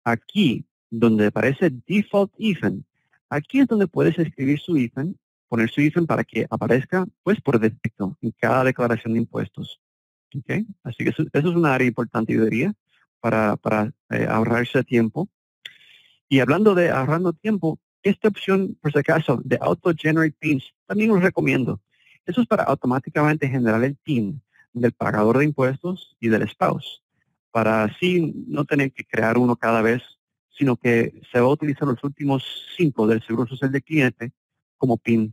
Aquí, donde aparece Default I F E N, aquí es donde puedes escribir su I F E N, poner su I F E N para que aparezca pues por defecto en cada declaración de impuestos. ¿Okay? Así que eso, eso es una área importante, yo diría, para, para eh, ahorrarse tiempo. Y hablando de ahorrando tiempo, esta opción, por si acaso, de Auto Generate Pins, también los recomiendo. Eso es para automáticamente generar el T I N del pagador de impuestos y del spouse, para así no tener que crear uno cada vez, sino que se va a utilizar los últimos cinco del Seguro Social del cliente como P I N.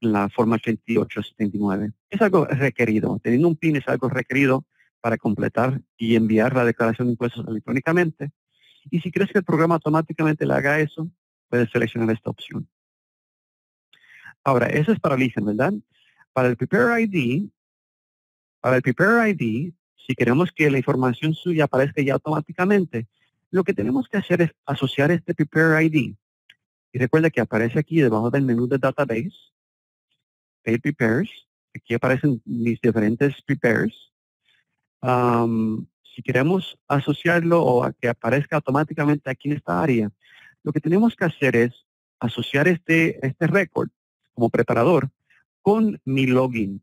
La forma ochenta y ocho setenta y nueve. Es algo requerido. Teniendo un P I N es algo requerido para completar y enviar la declaración de impuestos electrónicamente. Y si crees que el programa automáticamente le haga eso, puedes seleccionar esta opción. Ahora, eso es para el I F E N, ¿verdad? Para el Preparer I D, para el Preparer I D, si queremos que la información suya aparezca ya automáticamente, lo que tenemos que hacer es asociar este Preparer I D. Y recuerda que aparece aquí debajo del menú de Database, Pay Preparers. Aquí aparecen mis diferentes Preparers. Um, si queremos asociarlo o a que aparezca automáticamente aquí en esta área, lo que tenemos que hacer es asociar este, este récord como preparador con mi login.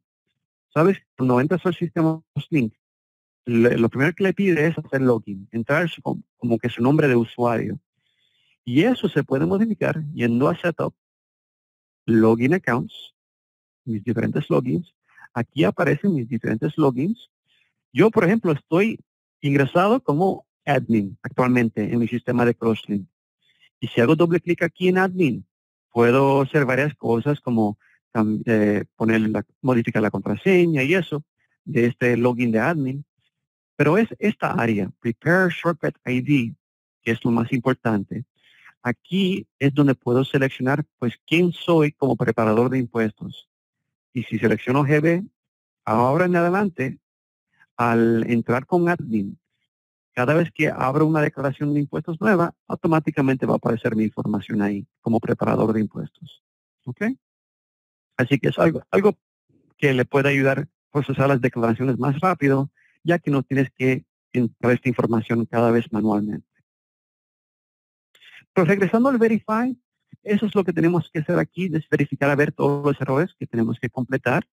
¿Sabes? Cuando entras al sistema CrossLink, lo primero que le pide es hacer login, entrar su, como que su nombre de usuario. Y eso se puede modificar yendo a Setup, Login Accounts, mis diferentes logins. Aquí aparecen mis diferentes logins. Yo, por ejemplo, estoy ingresado como admin actualmente en mi sistema de CrossLink. Y si hago doble clic aquí en admin, puedo hacer varias cosas como eh, poner la, modificar la contraseña y eso, de este login de admin. Pero es esta área, Prepare Shortcut I D, que es lo más importante. Aquí es donde puedo seleccionar, pues, quién soy como preparador de impuestos. Y si selecciono G B, ahora en adelante, al entrar con admin, cada vez que abro una declaración de impuestos nueva, automáticamente va a aparecer mi información ahí como preparador de impuestos. ¿Ok? Así que es algo, algo que le puede ayudar a procesar las declaraciones más rápido, ya que no tienes que entrar esta información cada vez manualmente. Pero regresando al Verify, eso es lo que tenemos que hacer aquí, es verificar a ver todos los errores que tenemos que completar.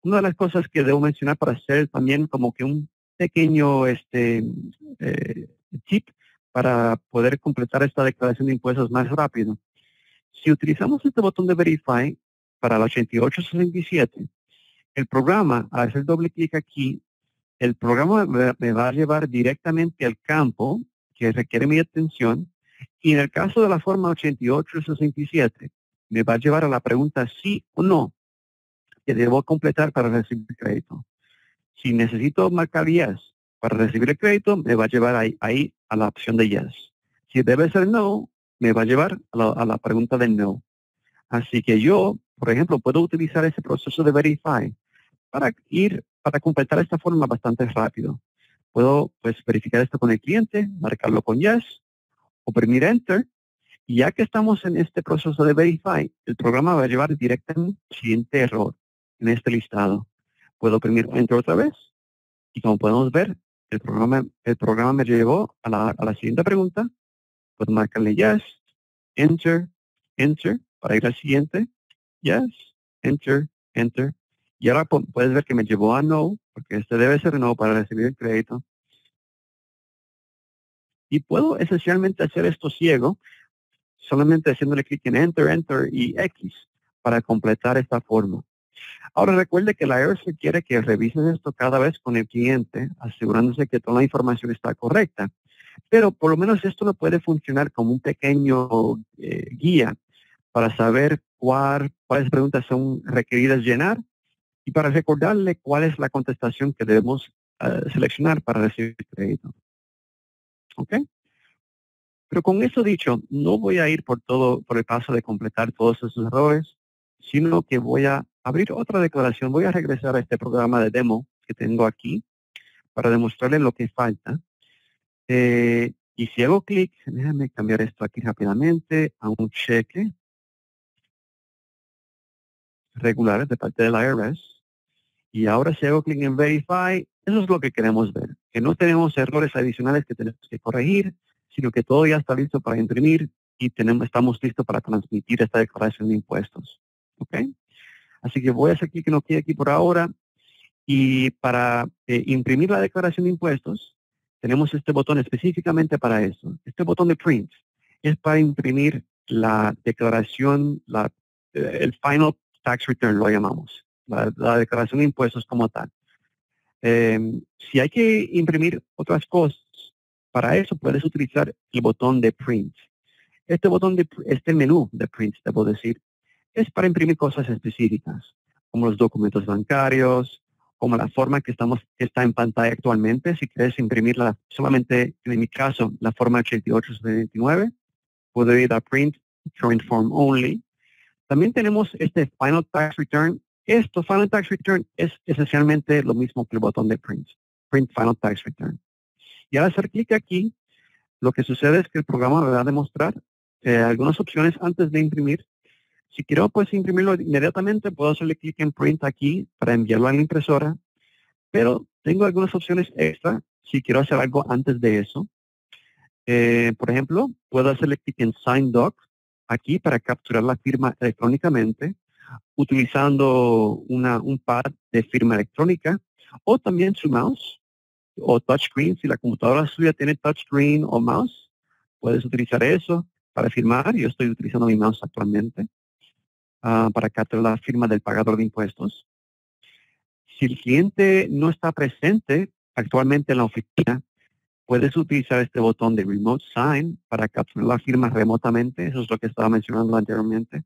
Una de las cosas que debo mencionar para hacer también como que un pequeño este, eh, tip para poder completar esta declaración de impuestos más rápido. Si utilizamos este botón de Verify para la ochenta y ocho sesenta y siete, el programa, al hacer doble clic aquí, el programa me va a llevar directamente al campo que requiere mi atención. Y en el caso de la forma ochenta y ocho sesenta y siete, me va a llevar a la pregunta sí o no que debo completar para recibir crédito. Si necesito marcar yes para recibir el crédito, me va a llevar ahí, ahí a la opción de yes. Si debe ser no, me va a llevar a la, a la pregunta de no. Así que yo, por ejemplo, puedo utilizar ese proceso de Verify para ir para completar esta forma bastante rápido. Puedo, pues, verificar esto con el cliente, marcarlo con yes, oprimir Enter, y ya que estamos en este proceso de Verify, el programa va a llevar directamente al siguiente error en este listado. Puedo oprimir Enter otra vez, y como podemos ver, el programa, el programa me llevó a la, a la siguiente pregunta. Puedo marcarle Yes, Enter, Enter, para ir al siguiente, Yes, Enter, Enter, y ahora puedes ver que me llevó a No, porque este debe ser No para recibir el crédito. Y puedo esencialmente hacer esto ciego, solamente haciéndole clic en Enter, Enter y X para completar esta forma. Ahora recuerde que la I R S quiere que revises esto cada vez con el cliente, asegurándose que toda la información está correcta. Pero por lo menos esto no puede funcionar como un pequeño eh, guía para saber cuál, cuáles preguntas son requeridas llenar y para recordarle cuál es la contestación que debemos uh, seleccionar para recibir crédito. ¿Ok? Pero con eso dicho, no voy a ir por todo por el paso de completar todos esos errores, sino que voy a abrir otra declaración. Voy a regresar a este programa de demo que tengo aquí para demostrarle lo que falta. Eh, y si hago clic, déjame cambiar esto aquí rápidamente a un cheque regular de parte del I R S. Y ahora si hago clic en Verify, eso es lo que queremos ver, que no tenemos errores adicionales que tenemos que corregir, sino que todo ya está listo para imprimir y tenemos, estamos listos para transmitir esta declaración de impuestos. ¿Okay? Así que voy a hacer clic en OK aquí por ahora. Y para eh, imprimir la declaración de impuestos, tenemos este botón específicamente para eso. Este botón de Print es para imprimir la declaración, la, eh, el Final Tax Return, lo llamamos, la, la declaración de impuestos como tal. Eh, si hay que imprimir otras cosas, para eso puedes utilizar el botón de Print. Este botón de este menú de Print, debo decir, es para imprimir cosas específicas, como los documentos bancarios, como la forma que estamos que está en pantalla actualmente. Si quieres imprimirla solamente, en mi caso, la forma ochenta y ocho setenta y nueve, puedo ir a Print Current Form Only. También tenemos este Final Tax Return. Esto, Final Tax Return, es esencialmente lo mismo que el botón de Print. Print Final Tax Return. Y al hacer clic aquí, lo que sucede es que el programa me va a demostrar eh, algunas opciones antes de imprimir. Si quiero pues imprimirlo inmediatamente, puedo hacerle clic en Print aquí para enviarlo a la impresora. Pero tengo algunas opciones extra si quiero hacer algo antes de eso. Eh, por ejemplo, puedo hacerle clic en Sign Doc aquí para capturar la firma electrónicamente, utilizando una, un pad de firma electrónica, o también su mouse, o touchscreen. Si la computadora suya tiene touchscreen o mouse, puedes utilizar eso para firmar. Yo estoy utilizando mi mouse actualmente uh, para capturar la firma del pagador de impuestos. Si el cliente no está presente actualmente en la oficina, puedes utilizar este botón de Remote Sign para capturar la firma remotamente. Eso es lo que estaba mencionando anteriormente.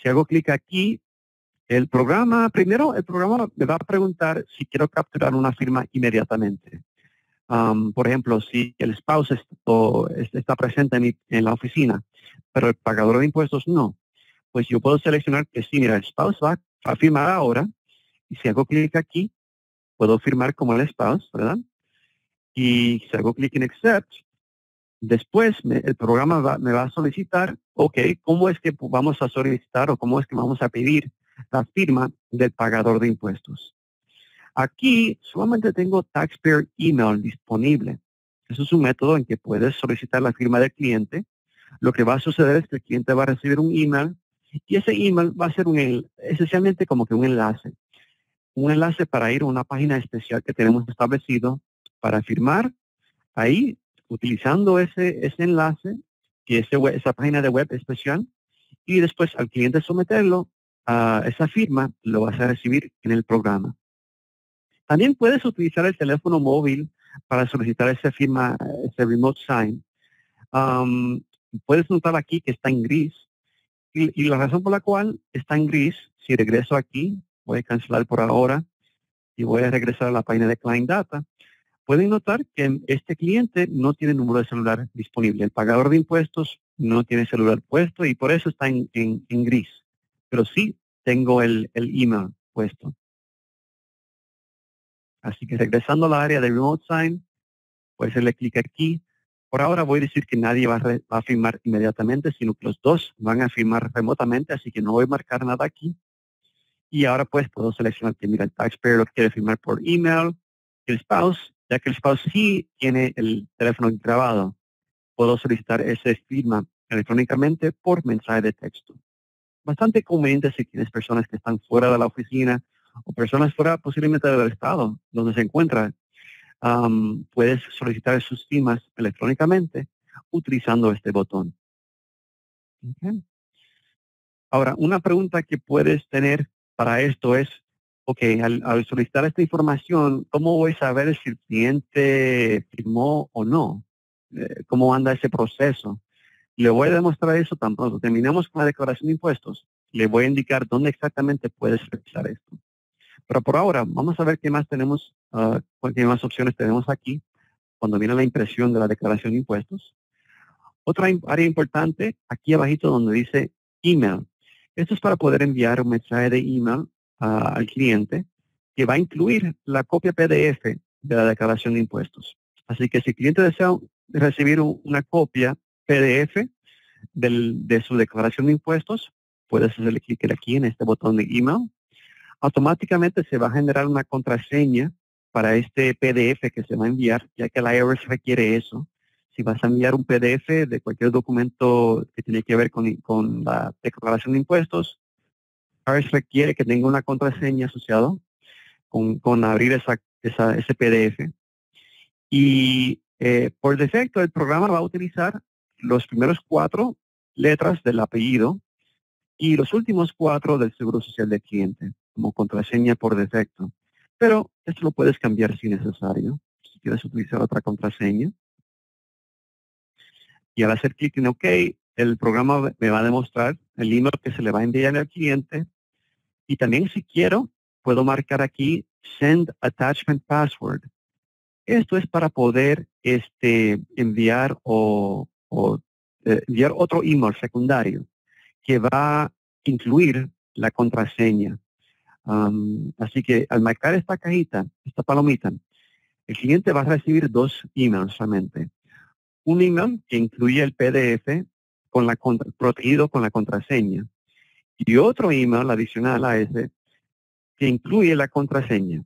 Si hago clic aquí, el programa, primero el programa me va a preguntar si quiero capturar una firma inmediatamente. Um, por ejemplo, si el spouse está, o está presente en, mi, en la oficina, pero el pagador de impuestos no, pues yo puedo seleccionar que sí, mira, el spouse va a firmar ahora. Y si hago clic aquí, puedo firmar como el spouse, ¿verdad? Y si hago clic en Accept, después me, el programa va, me va a solicitar, ok, ¿cómo es que vamos a solicitar o cómo es que vamos a pedir la firma del pagador de impuestos? Aquí solamente tengo Taxpayer Email disponible. Eso es un método en que puedes solicitar la firma del cliente. Lo que va a suceder es que el cliente va a recibir un email y ese email va a ser un, esencialmente como que un enlace. Un enlace para ir a una página especial que tenemos establecido para firmar. Ahí, utilizando ese, ese enlace, que ese web, esa página de web especial, y después al cliente someterlo, a esa firma lo vas a recibir en el programa. También puedes utilizar el teléfono móvil para solicitar esa firma, ese Remote Sign. Um, puedes notar aquí que está en gris, y, y la razón por la cual está en gris, si regreso aquí, voy a cancelar por ahora, y voy a regresar a la página de Client Data. Pueden notar que este cliente no tiene número de celular disponible. El pagador de impuestos no tiene celular puesto y por eso está en, en, en gris. Pero sí tengo el, el email puesto. Así que regresando al área de Remote Sign, puedes hacerle clic aquí. Por ahora voy a decir que nadie va a, re, va a firmar inmediatamente, sino que los dos van a firmar remotamente, así que no voy a marcar nada aquí. Y ahora pues puedo seleccionar que mira, el taxpayer lo quiere firmar por email, el spouse, ya que el spouse sí tiene el teléfono grabado, puedo solicitar esa firma electrónicamente por mensaje de texto. Bastante conveniente si tienes personas que están fuera de la oficina o personas fuera posiblemente del estado donde se encuentran. Um, puedes solicitar sus firmas electrónicamente utilizando este botón. Okay. Ahora, una pregunta que puedes tener para esto es, ok, al, al solicitar esta información, ¿cómo voy a saber si el cliente firmó o no? ¿Cómo anda ese proceso? Le voy a demostrar eso tan pronto. Terminamos con la declaración de impuestos. Le voy a indicar dónde exactamente puedes realizar esto. Pero por ahora, vamos a ver qué más tenemos, uh, qué más opciones tenemos aquí cuando viene la impresión de la declaración de impuestos. Otra área importante, aquí abajito donde dice email. Esto es para poder enviar un mensaje de email Uh, al cliente, que va a incluir la copia P D F de la declaración de impuestos. Así que si el cliente desea recibir un, una copia P D F del, de su declaración de impuestos, puedes hacerle clic aquí en este botón de email. Automáticamente se va a generar una contraseña para este P D F que se va a enviar, ya que el I R S requiere eso. Si vas a enviar un P D F de cualquier documento que tiene que ver con, con la declaración de impuestos, I R S requiere que tenga una contraseña asociada con, con abrir esa, esa, ese P D F. Y eh, por defecto, el programa va a utilizar los primeros cuatro letras del apellido y los últimos cuatro del seguro social del cliente como contraseña por defecto. Pero esto lo puedes cambiar si necesario, si quieres utilizar otra contraseña. Y al hacer clic en OK, el programa me va a demostrar el email que se le va a enviar al cliente. Y también si quiero, puedo marcar aquí Send Attachment Password. Esto es para poder este, enviar o, o eh, enviar otro email secundario que va incluir la contraseña. Um, así que al marcar esta cajita, esta palomita, el cliente va a recibir dos emails solamente. Un email que incluye el P D F con la contra, protegido con la contraseña. Y otro email adicional a ese que incluye la contraseña.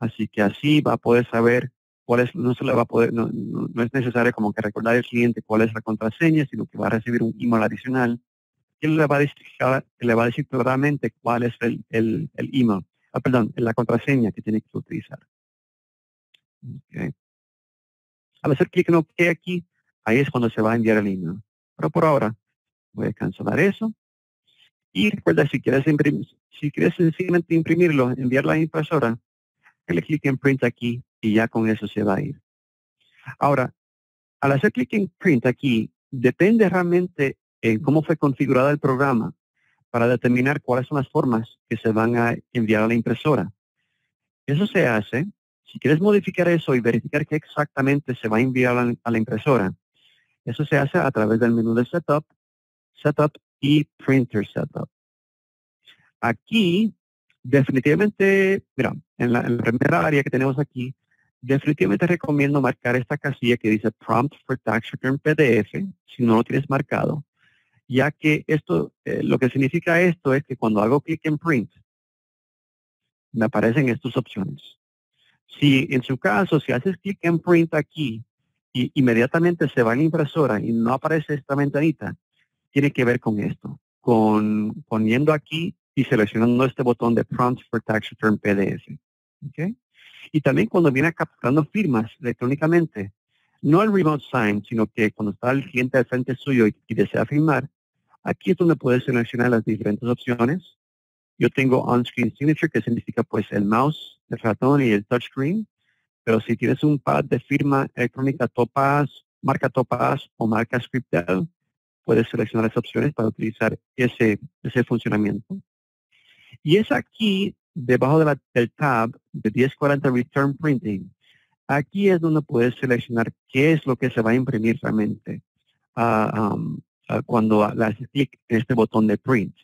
Así que así va a poder saber cuál es, no se le va a poder, no, no, no es necesario como que recordar al cliente cuál es la contraseña, sino que va a recibir un email adicional que le va a decir, le va a decir claramente cuál es el, el, el email, ah, perdón, la contraseña que tiene que utilizar. Okay. Al hacer clic en OK aquí, ahí es cuando se va a enviar el email. Pero por ahora voy a cancelar eso. Y recuerda, si quieres imprimir, si quieres sencillamente imprimirlo, enviarlo a la impresora, le clic en Print aquí y ya con eso se va a ir. Ahora, al hacer clic en Print aquí, depende realmente en cómo fue configurado el programa para determinar cuáles son las formas que se van a enviar a la impresora. Eso se hace. Si quieres modificar eso y verificar qué exactamente se va a enviar a la, a la impresora, eso se hace a través del menú de Setup, Setup y Printer Setup. Aquí, definitivamente, mira, en la, en la primera área que tenemos aquí, definitivamente recomiendo marcar esta casilla que dice Prompt for Tax Return P D F, si no lo tienes marcado, ya que esto, eh, lo que significa esto es que cuando hago clic en Print, me aparecen estas opciones. Si en su caso, si haces clic en Print aquí, y inmediatamente se va a la impresora y no aparece esta ventanita, tiene que ver con esto, con poniendo aquí y seleccionando este botón de Prompt for Tax Return P D F. ¿Okay? Y también cuando viene capturando firmas electrónicamente, no el remote sign, sino que cuando está el cliente al frente suyo y, y desea firmar, aquí es donde puedes seleccionar las diferentes opciones. Yo tengo on-screen signature, que significa pues el mouse, el ratón y el touchscreen. Pero si tienes un pad de firma electrónica Topaz, marca Topaz o marca Scriptel, puedes seleccionar las opciones para utilizar ese, ese funcionamiento. Y es aquí, debajo de la, del tab de diez cuarenta Return Printing, aquí es donde puedes seleccionar qué es lo que se va a imprimir realmente uh, um, uh, cuando le haces clic en este botón de Print.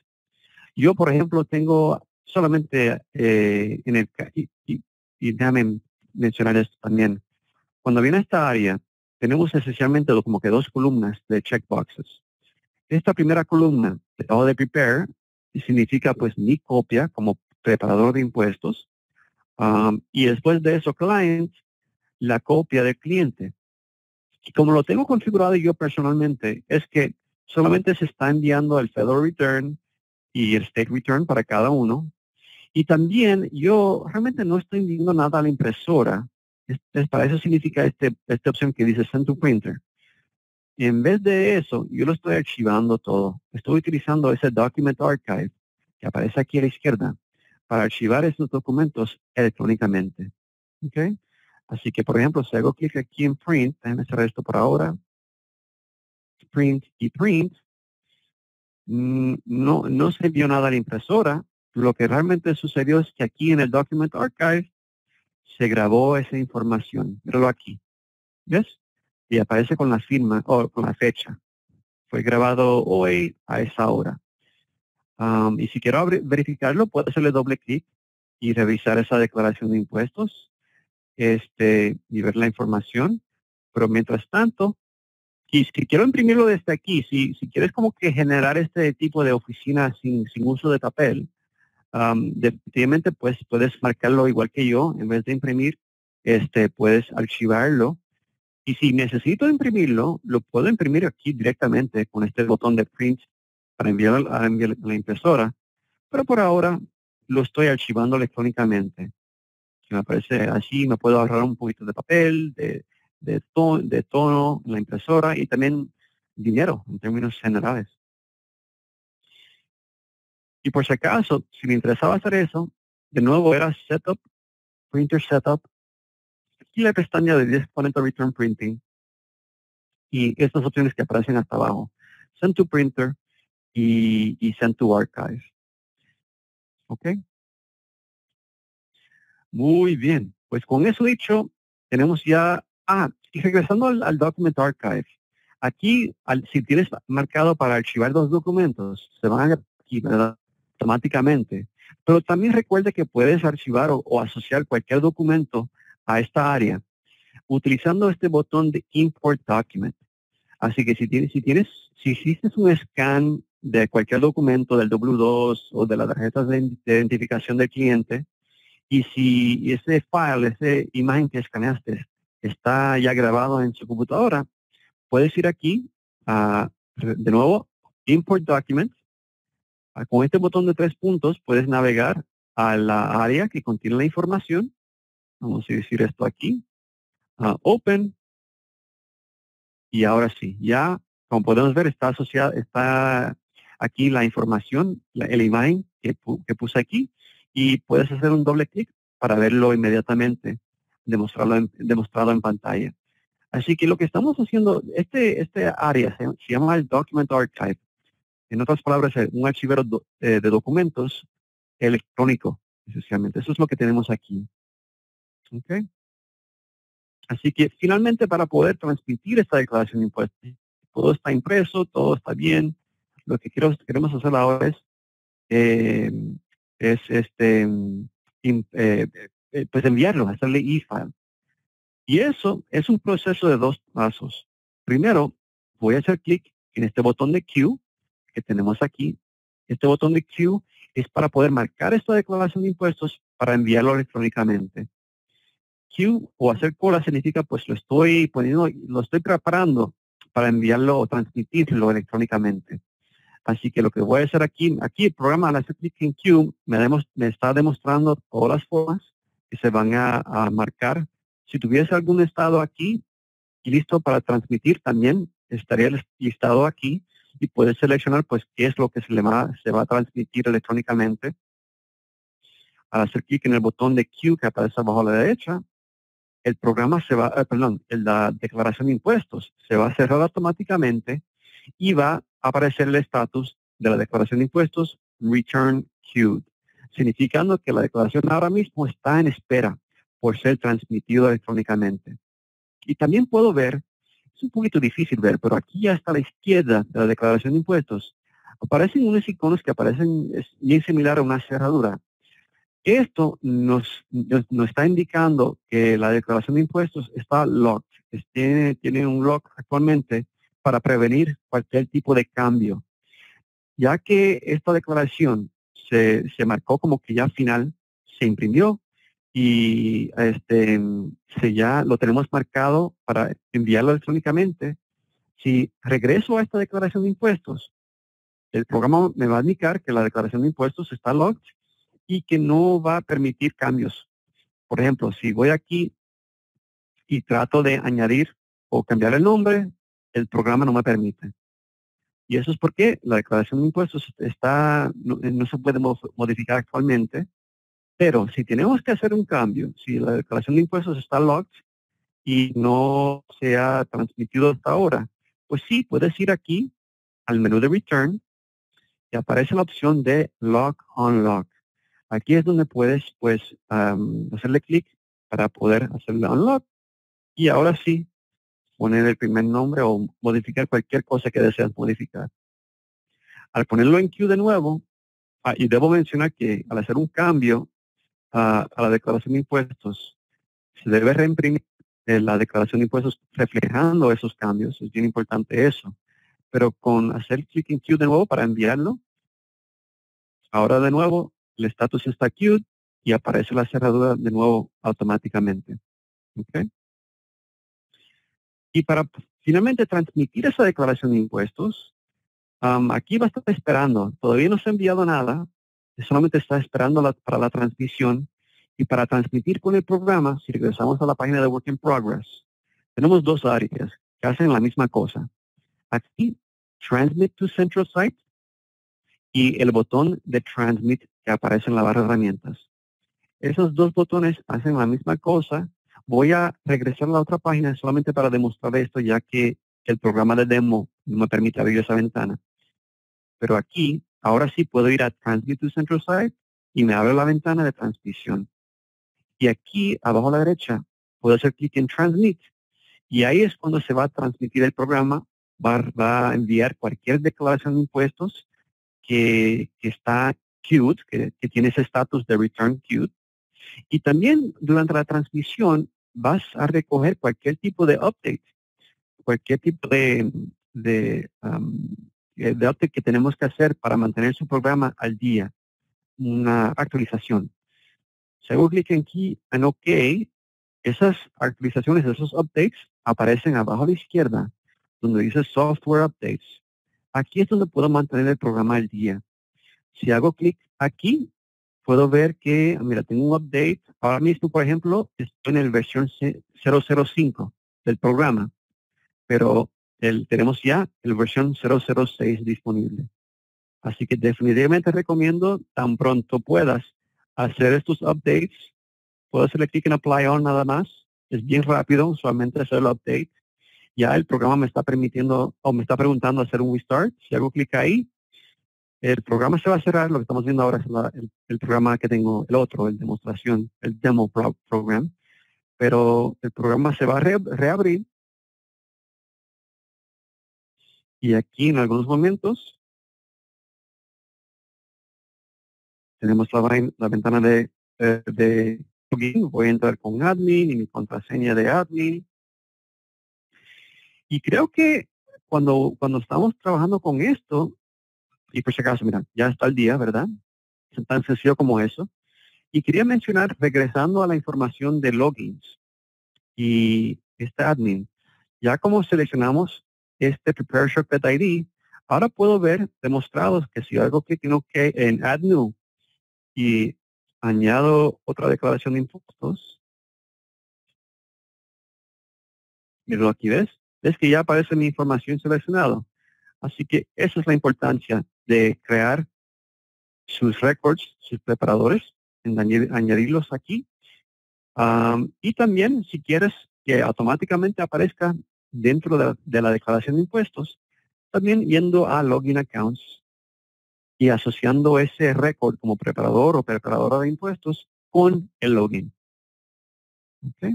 Yo, por ejemplo, tengo solamente eh, en el... Y, y, y déjame mencionar esto también. Cuando viene a esta área, tenemos esencialmente como que dos columnas de checkboxes. Esta primera columna, debajo de Prepare, significa pues mi copia como preparador de impuestos. Um, y después de eso, Client, la copia del cliente. Y como lo tengo configurado yo personalmente, es que solamente se está enviando el Federal Return y el State Return para cada uno. Y también yo realmente no estoy enviando nada a la impresora. Entonces, para eso significa este, esta opción que dice Send to Printer. Y en vez de eso, yo lo estoy archivando todo. Estoy utilizando ese Document Archive que aparece aquí a la izquierda para archivar estos documentos electrónicamente. ¿Okay? Así que, por ejemplo, si hago clic aquí en Print, déjame cerrar esto por ahora. Print y Print. No, no se envió nada a la impresora. Lo que realmente sucedió es que aquí en el Document Archive se grabó esa información. Míralo aquí. ¿Ves? Y aparece con la firma o con la fecha. Fue grabado hoy a esa hora. Um, y si quiero verificarlo, puedo hacerle doble clic y revisar esa declaración de impuestos este, y ver la información. Pero mientras tanto, y si quiero imprimirlo desde aquí, si, si quieres como que generar este tipo de oficina sin, sin uso de papel, Um, definitivamente pues puedes marcarlo igual que yo, en vez de imprimir, este, puedes archivarlo. Y si necesito imprimirlo, lo puedo imprimir aquí directamente con este botón de Print para enviar a, a la impresora. Pero por ahora lo estoy archivando electrónicamente. Si me aparece así, me puedo ahorrar un poquito de papel, de, de, ton, de tono en la impresora y también dinero en términos generales. Y por si acaso, si me interesaba hacer eso, de nuevo era Setup, Printer Setup, aquí la pestaña de diez cuarenta Return Printing, y estas opciones que aparecen hasta abajo, Send to Printer y, y Send to Archive. ¿Ok? Muy bien, pues con eso dicho, tenemos ya, ah, y regresando al, al Document Archive, aquí, al, si tienes marcado para archivar dos documentos, se van a aquí, ¿verdad? Automáticamente. Pero también recuerde que puedes archivar o, o asociar cualquier documento a esta área utilizando este botón de Import Document. Así que si tienes, si tienes, si hiciste un scan de cualquier documento del W dos o de la tarjeta de identificación del cliente, y si ese file, esa imagen que escaneaste está ya grabado en su computadora, puedes ir aquí a, de nuevo, Import Document. Con este botón de tres puntos puedes navegar a la área que contiene la información. Vamos a decir esto aquí. Uh, open. Y ahora sí, ya como podemos ver está asociada, está aquí la información, la, la imagen que, que puse aquí. Y puedes hacer un doble clic para verlo inmediatamente, demostrarlo en, demostrado en pantalla. Así que lo que estamos haciendo, este, este área se, se llama el Document Archive. En otras palabras, un archivero do, eh, de documentos electrónico, esencialmente. Eso es lo que tenemos aquí. ¿Okay? Así que finalmente para poder transmitir esta declaración de impuestos, todo está impreso, todo está bien. Lo que quiero, queremos hacer ahora es... Eh, es este eh, pues enviarlo, hacerle e-file. Y eso es un proceso de dos pasos. Primero, voy a hacer clic en este botón de Q que tenemos aquí. Este botón de Q es para poder marcar esta declaración de impuestos para enviarlo electrónicamente. Q o hacer cola significa pues lo estoy poniendo, lo estoy preparando para enviarlo o transmitirlo electrónicamente. Así que lo que voy a hacer aquí, aquí el programa al hacer clic en Q me, demos, me está demostrando todas las formas que se van a, a marcar. Si tuviese algún estado aquí y listo para transmitir también, estaría listado aquí y puedes seleccionar pues qué es lo que se, le va, se va a transmitir electrónicamente. Al hacer clic en el botón de Q que aparece abajo a la derecha, el programa se va, eh, perdón, la declaración de impuestos se va a cerrar automáticamente y va aparecer el estatus de la declaración de impuestos Return Queued, significando que la declaración ahora mismo está en espera por ser transmitido electrónicamente. Y también puedo ver, es un poquito difícil ver, pero aquí hasta la izquierda de la declaración de impuestos aparecen unos iconos que aparecen bien similar a una cerradura. Esto nos, nos, nos está indicando que la declaración de impuestos está locked, tiene, tiene un lock actualmente, para prevenir cualquier tipo de cambio. Ya que esta declaración se, se marcó como que ya final, se imprimió y este, se ya lo tenemos marcado para enviarlo electrónicamente. Si regreso a esta declaración de impuestos, el programa me va a indicar que la declaración de impuestos está locked y que no va a permitir cambios. Por ejemplo, si voy aquí y trato de añadir o cambiar el nombre, el programa no me permite. Y eso es porque la declaración de impuestos está, no, no se puede modificar actualmente, pero si tenemos que hacer un cambio, si la declaración de impuestos está locked y no se ha transmitido hasta ahora, pues sí, puedes ir aquí al menú de Return y aparece la opción de Lock Unlock. Aquí es donde puedes pues um, hacerle clic para poder hacerle Unlock y ahora sí, poner el primer nombre o modificar cualquier cosa que deseas modificar. Al ponerlo en Q de nuevo, ah, y debo mencionar que al hacer un cambio ah, a la declaración de impuestos, se debe reimprimir eh, la declaración de impuestos reflejando esos cambios. Es bien importante eso. Pero con hacer clic en Q de nuevo para enviarlo, ahora de nuevo el estatus está Q y aparece la cerradura de nuevo automáticamente. ¿Okay? Y para finalmente transmitir esa declaración de impuestos, um, aquí va a estar esperando. Todavía no se ha enviado nada, solamente está esperando la, para la transmisión. Y para transmitir con el programa, si regresamos a la página de Work in Progress, tenemos dos áreas que hacen la misma cosa. Aquí, Transmit to Central Site y el botón de Transmit que aparece en la barra de herramientas. Esos dos botones hacen la misma cosa. Voy a regresar a la otra página solamente para demostrar esto, ya que el programa de demo no me permite abrir esa ventana. Pero aquí, ahora sí puedo ir a Transmit to Central Site y me abre la ventana de transmisión. Y aquí, abajo a la derecha, puedo hacer clic en Transmit. Y ahí es cuando se va a transmitir el programa, va, va a enviar cualquier declaración de impuestos que, que está queued, que, que tiene ese estatus de return queued. Y también durante la transmisión vas a recoger cualquier tipo de update, cualquier tipo de, de, um, de update que tenemos que hacer para mantener su programa al día, una actualización. Si hago clic aquí en OK, esas actualizaciones, esos updates aparecen abajo a la izquierda, donde dice Software Updates. Aquí es donde puedo mantener el programa al día. Si hago clic aquí, puedo ver que, mira, tengo un update. Ahora mismo, por ejemplo, estoy en la versión cero cero cinco del programa, pero el, tenemos ya la versión cero cero seis disponible. Así que definitivamente recomiendo, tan pronto puedas, hacer estos updates. Puedo hacerle clic en Apply On nada más. Es bien rápido, solamente hacer el update. Ya el programa me está permitiendo, o me está preguntando hacer un restart. Si hago clic ahí, el programa se va a cerrar. Lo que estamos viendo ahora es la, el, el programa que tengo, el otro, el demostración, el demo pro, program. Pero el programa se va a re, reabrir. Y aquí en algunos momentos tenemos la, la ventana de, de login. Voy a entrar con admin y mi contraseña de admin. Y creo que cuando, cuando estamos trabajando con esto, y por si acaso, mira, ya está el día, ¿verdad? Es tan sencillo como eso. Y quería mencionar, regresando a la información de logins y este admin, ya como seleccionamos este Prepare Shortcut I D, ahora puedo ver demostrados que si hago clic en OK en Add New y añado otra declaración de impuestos, míralo aquí, ¿ves? Ves que ya aparece mi información seleccionada. Así que esa es la importancia de crear sus records, sus preparadores, en añadir, añadirlos aquí. Um, y también, si quieres que automáticamente aparezca dentro de la, de la declaración de impuestos, también yendo a Login Accounts y asociando ese récord como preparador o preparadora de impuestos con el login. ¿Okay?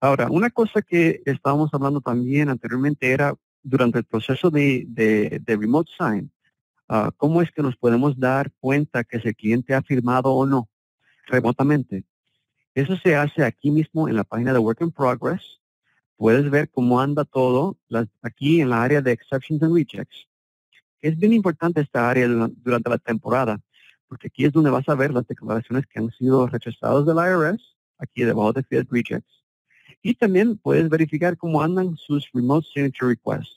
Ahora, una cosa que estábamos hablando también anteriormente era durante el proceso de, de, de Remote Sign, uh, ¿cómo es que nos podemos dar cuenta que ese cliente ha firmado o no remotamente? Eso se hace aquí mismo en la página de Work in Progress. Puedes ver cómo anda todo las, aquí en la área de Exceptions and Rejects. Es bien importante esta área durante la temporada, porque aquí es donde vas a ver las declaraciones que han sido rechazadas del I R S, aquí debajo de Field Rejects. Y también puedes verificar cómo andan sus Remote Signature Requests.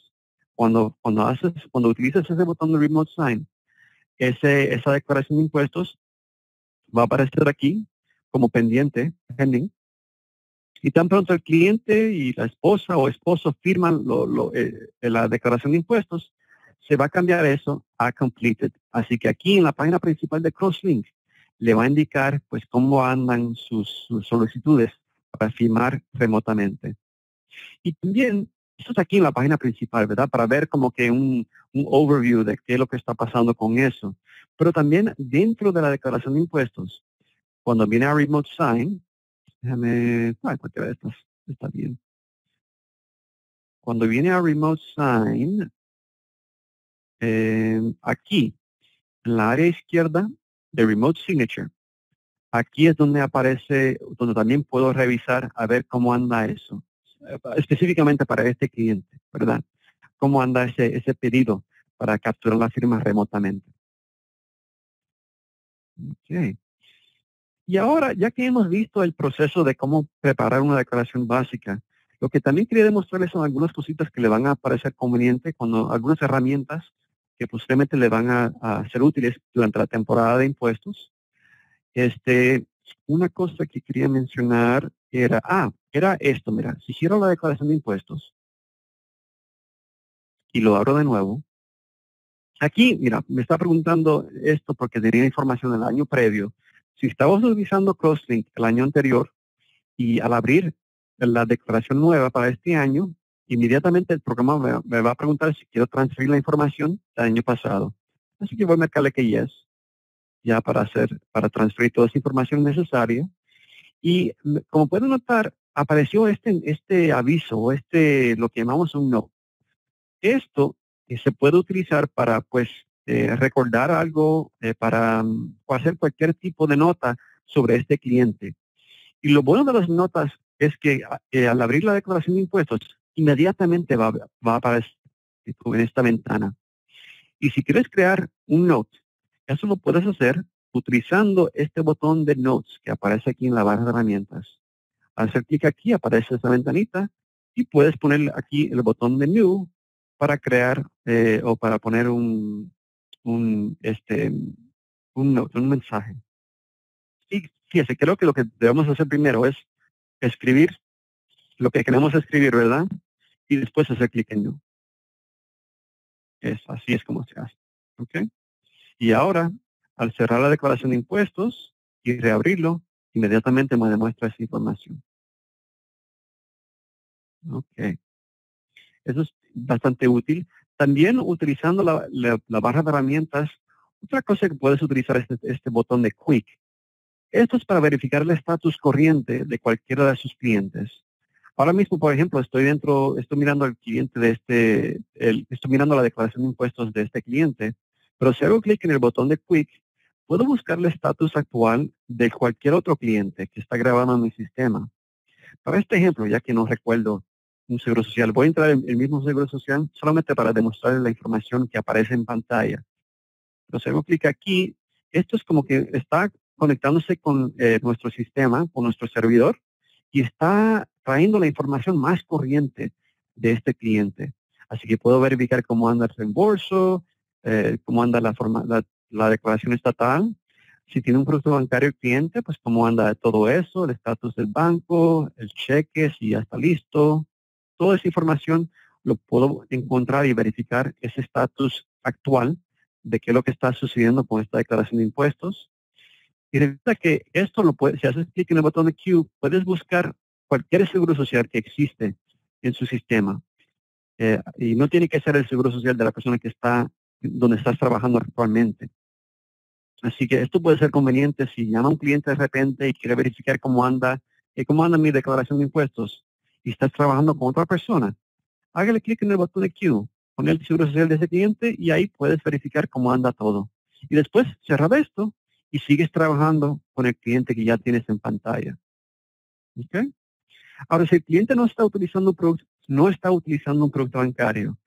Cuando, cuando, haces, cuando utilizas ese botón de Remote Sign, ese, esa declaración de impuestos va a aparecer aquí como pendiente, pending. Y tan pronto el cliente y la esposa o esposo firman lo, lo, eh, la declaración de impuestos, se va a cambiar eso a completed. Así que aquí en la página principal de CrossLink le va a indicar pues cómo andan sus, sus solicitudes para firmar remotamente. Y también, esto es aquí en la página principal, ¿verdad? Para ver como que un, un overview de qué es lo que está pasando con eso. Pero también dentro de la declaración de impuestos, cuando viene a Remote Sign, déjame, ah, cualquiera de estas está bien. Cuando viene a Remote Sign, eh, aquí, en la área izquierda de Remote Signature, aquí es donde aparece, donde también puedo revisar a ver cómo anda eso, específicamente para este cliente, ¿verdad? Cómo anda ese, ese pedido para capturar la firma remotamente. Okay. Y ahora, ya que hemos visto el proceso de cómo preparar una declaración básica, lo que también quería demostrarles son algunas cositas que le van a parecer convenientes, cuando, algunas herramientas que posiblemente le van a, a ser útiles durante la temporada de impuestos. Este, una cosa que quería mencionar era, ah, era esto, mira, si giro la declaración de impuestos y lo abro de nuevo, aquí, mira, me está preguntando esto porque tenía información del año previo. Si estabas utilizando CrossLink el año anterior y al abrir la declaración nueva para este año, inmediatamente el programa me, me va a preguntar si quiero transferir la información del año pasado. Así que voy a marcarle que yes, ya para hacer, para transferir toda esa información necesaria. Y como pueden notar, apareció este, este aviso, este, lo que llamamos un no. Esto que se puede utilizar para, pues, eh, recordar algo, eh, para um, hacer cualquier tipo de nota sobre este cliente. Y lo bueno de las notas es que eh, al abrir la declaración de impuestos, inmediatamente va, va a aparecer en esta ventana. Y si quieres crear un note, eso lo puedes hacer utilizando este botón de Notes que aparece aquí en la barra de herramientas. Al hacer clic aquí aparece esta ventanita y puedes poner aquí el botón de New para crear eh, o para poner un, un, este, un note, un mensaje. Y fíjese, creo que lo que debemos hacer primero es escribir lo que queremos escribir, ¿verdad? Y después hacer clic en New. Es, así es como se hace. ¿Okay? Y ahora, al cerrar la declaración de impuestos y reabrirlo, inmediatamente me demuestra esa información. Ok. Eso es bastante útil. También utilizando la, la, la barra de herramientas, otra cosa que puedes utilizar es este, este botón de Quick. Esto es para verificar el estatus corriente de cualquiera de sus clientes. Ahora mismo, por ejemplo, estoy dentro, estoy mirando al cliente de este, el, estoy mirando la declaración de impuestos de este cliente, pero si hago clic en el botón de Quick, puedo buscar el estatus actual de cualquier otro cliente que está grabado en mi sistema. Para este ejemplo, ya que no recuerdo un seguro social, voy a entrar en el mismo seguro social solamente para demostrar la información que aparece en pantalla. Pero si hago clic aquí, esto es como que está conectándose con eh, nuestro sistema, con nuestro servidor, y está trayendo la información más corriente de este cliente. Así que puedo verificar cómo anda el reembolso, eh, cómo anda la, forma, la, la declaración estatal. Si tiene un producto bancario el cliente, pues cómo anda todo eso, el estatus del banco, el cheque, si ya está listo. Toda esa información lo puedo encontrar y verificar ese estatus actual de qué es lo que está sucediendo con esta declaración de impuestos. Y resulta que esto lo puede, si haces clic en el botón de Q, puedes buscar cualquier seguro social que existe en su sistema. Eh, y no tiene que ser el seguro social de la persona que está, donde estás trabajando actualmente. Así que esto puede ser conveniente si llama a un cliente de repente y quiere verificar cómo anda, eh, cómo anda mi declaración de impuestos y estás trabajando con otra persona. Hágale clic en el botón de Q, pon el seguro social de ese cliente y ahí puedes verificar cómo anda todo. Y después cerrar esto y sigues trabajando con el cliente que ya tienes en pantalla. ¿Okay? Ahora, si el cliente no está utilizando un producto, no está utilizando un producto bancario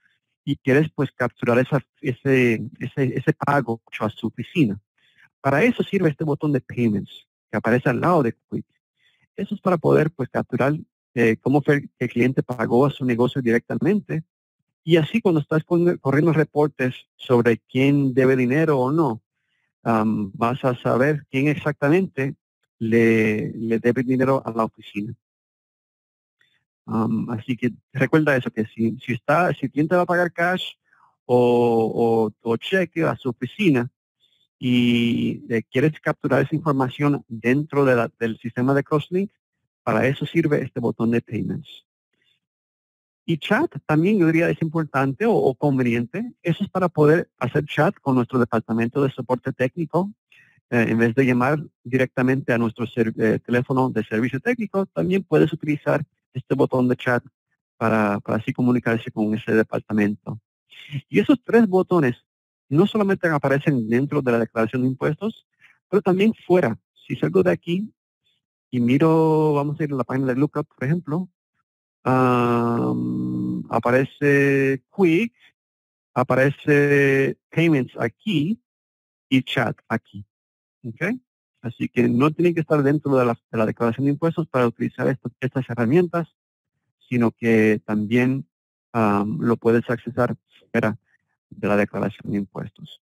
y quieres, pues, capturar esa, ese, ese, ese pago a su oficina, para eso sirve este botón de Payments que aparece al lado de Quick. Eso es para poder, pues, capturar eh, cómo fue el cliente pagó a su negocio directamente, y así cuando estás corriendo reportes sobre quién debe dinero o no, um, vas a saber quién exactamente le, le debe dinero a la oficina. Um, así que recuerda eso, que si, si está, si el cliente va a pagar cash o, o, o cheque a su oficina y eh, quieres capturar esa información dentro de la, del sistema de CrossLink, para eso sirve este botón de Payments. Y chat también, yo diría, es importante o, o conveniente. Eso es para poder hacer chat con nuestro departamento de soporte técnico. Eh, en vez de llamar directamente a nuestro eh, teléfono de servicio técnico, también puedes utilizar este botón de chat para, para así comunicarse con ese departamento. Y esos tres botones no solamente aparecen dentro de la declaración de impuestos, pero también fuera. Si salgo de aquí y miro, vamos a ir a la página de Lookup, por ejemplo, um, aparece Quick, aparece Payments aquí y Chat aquí. ¿Okay? Así que no tienen que estar dentro de la, de la declaración de impuestos para utilizar esto, estas herramientas, sino que también um, lo puedes accesar fuera de la declaración de impuestos.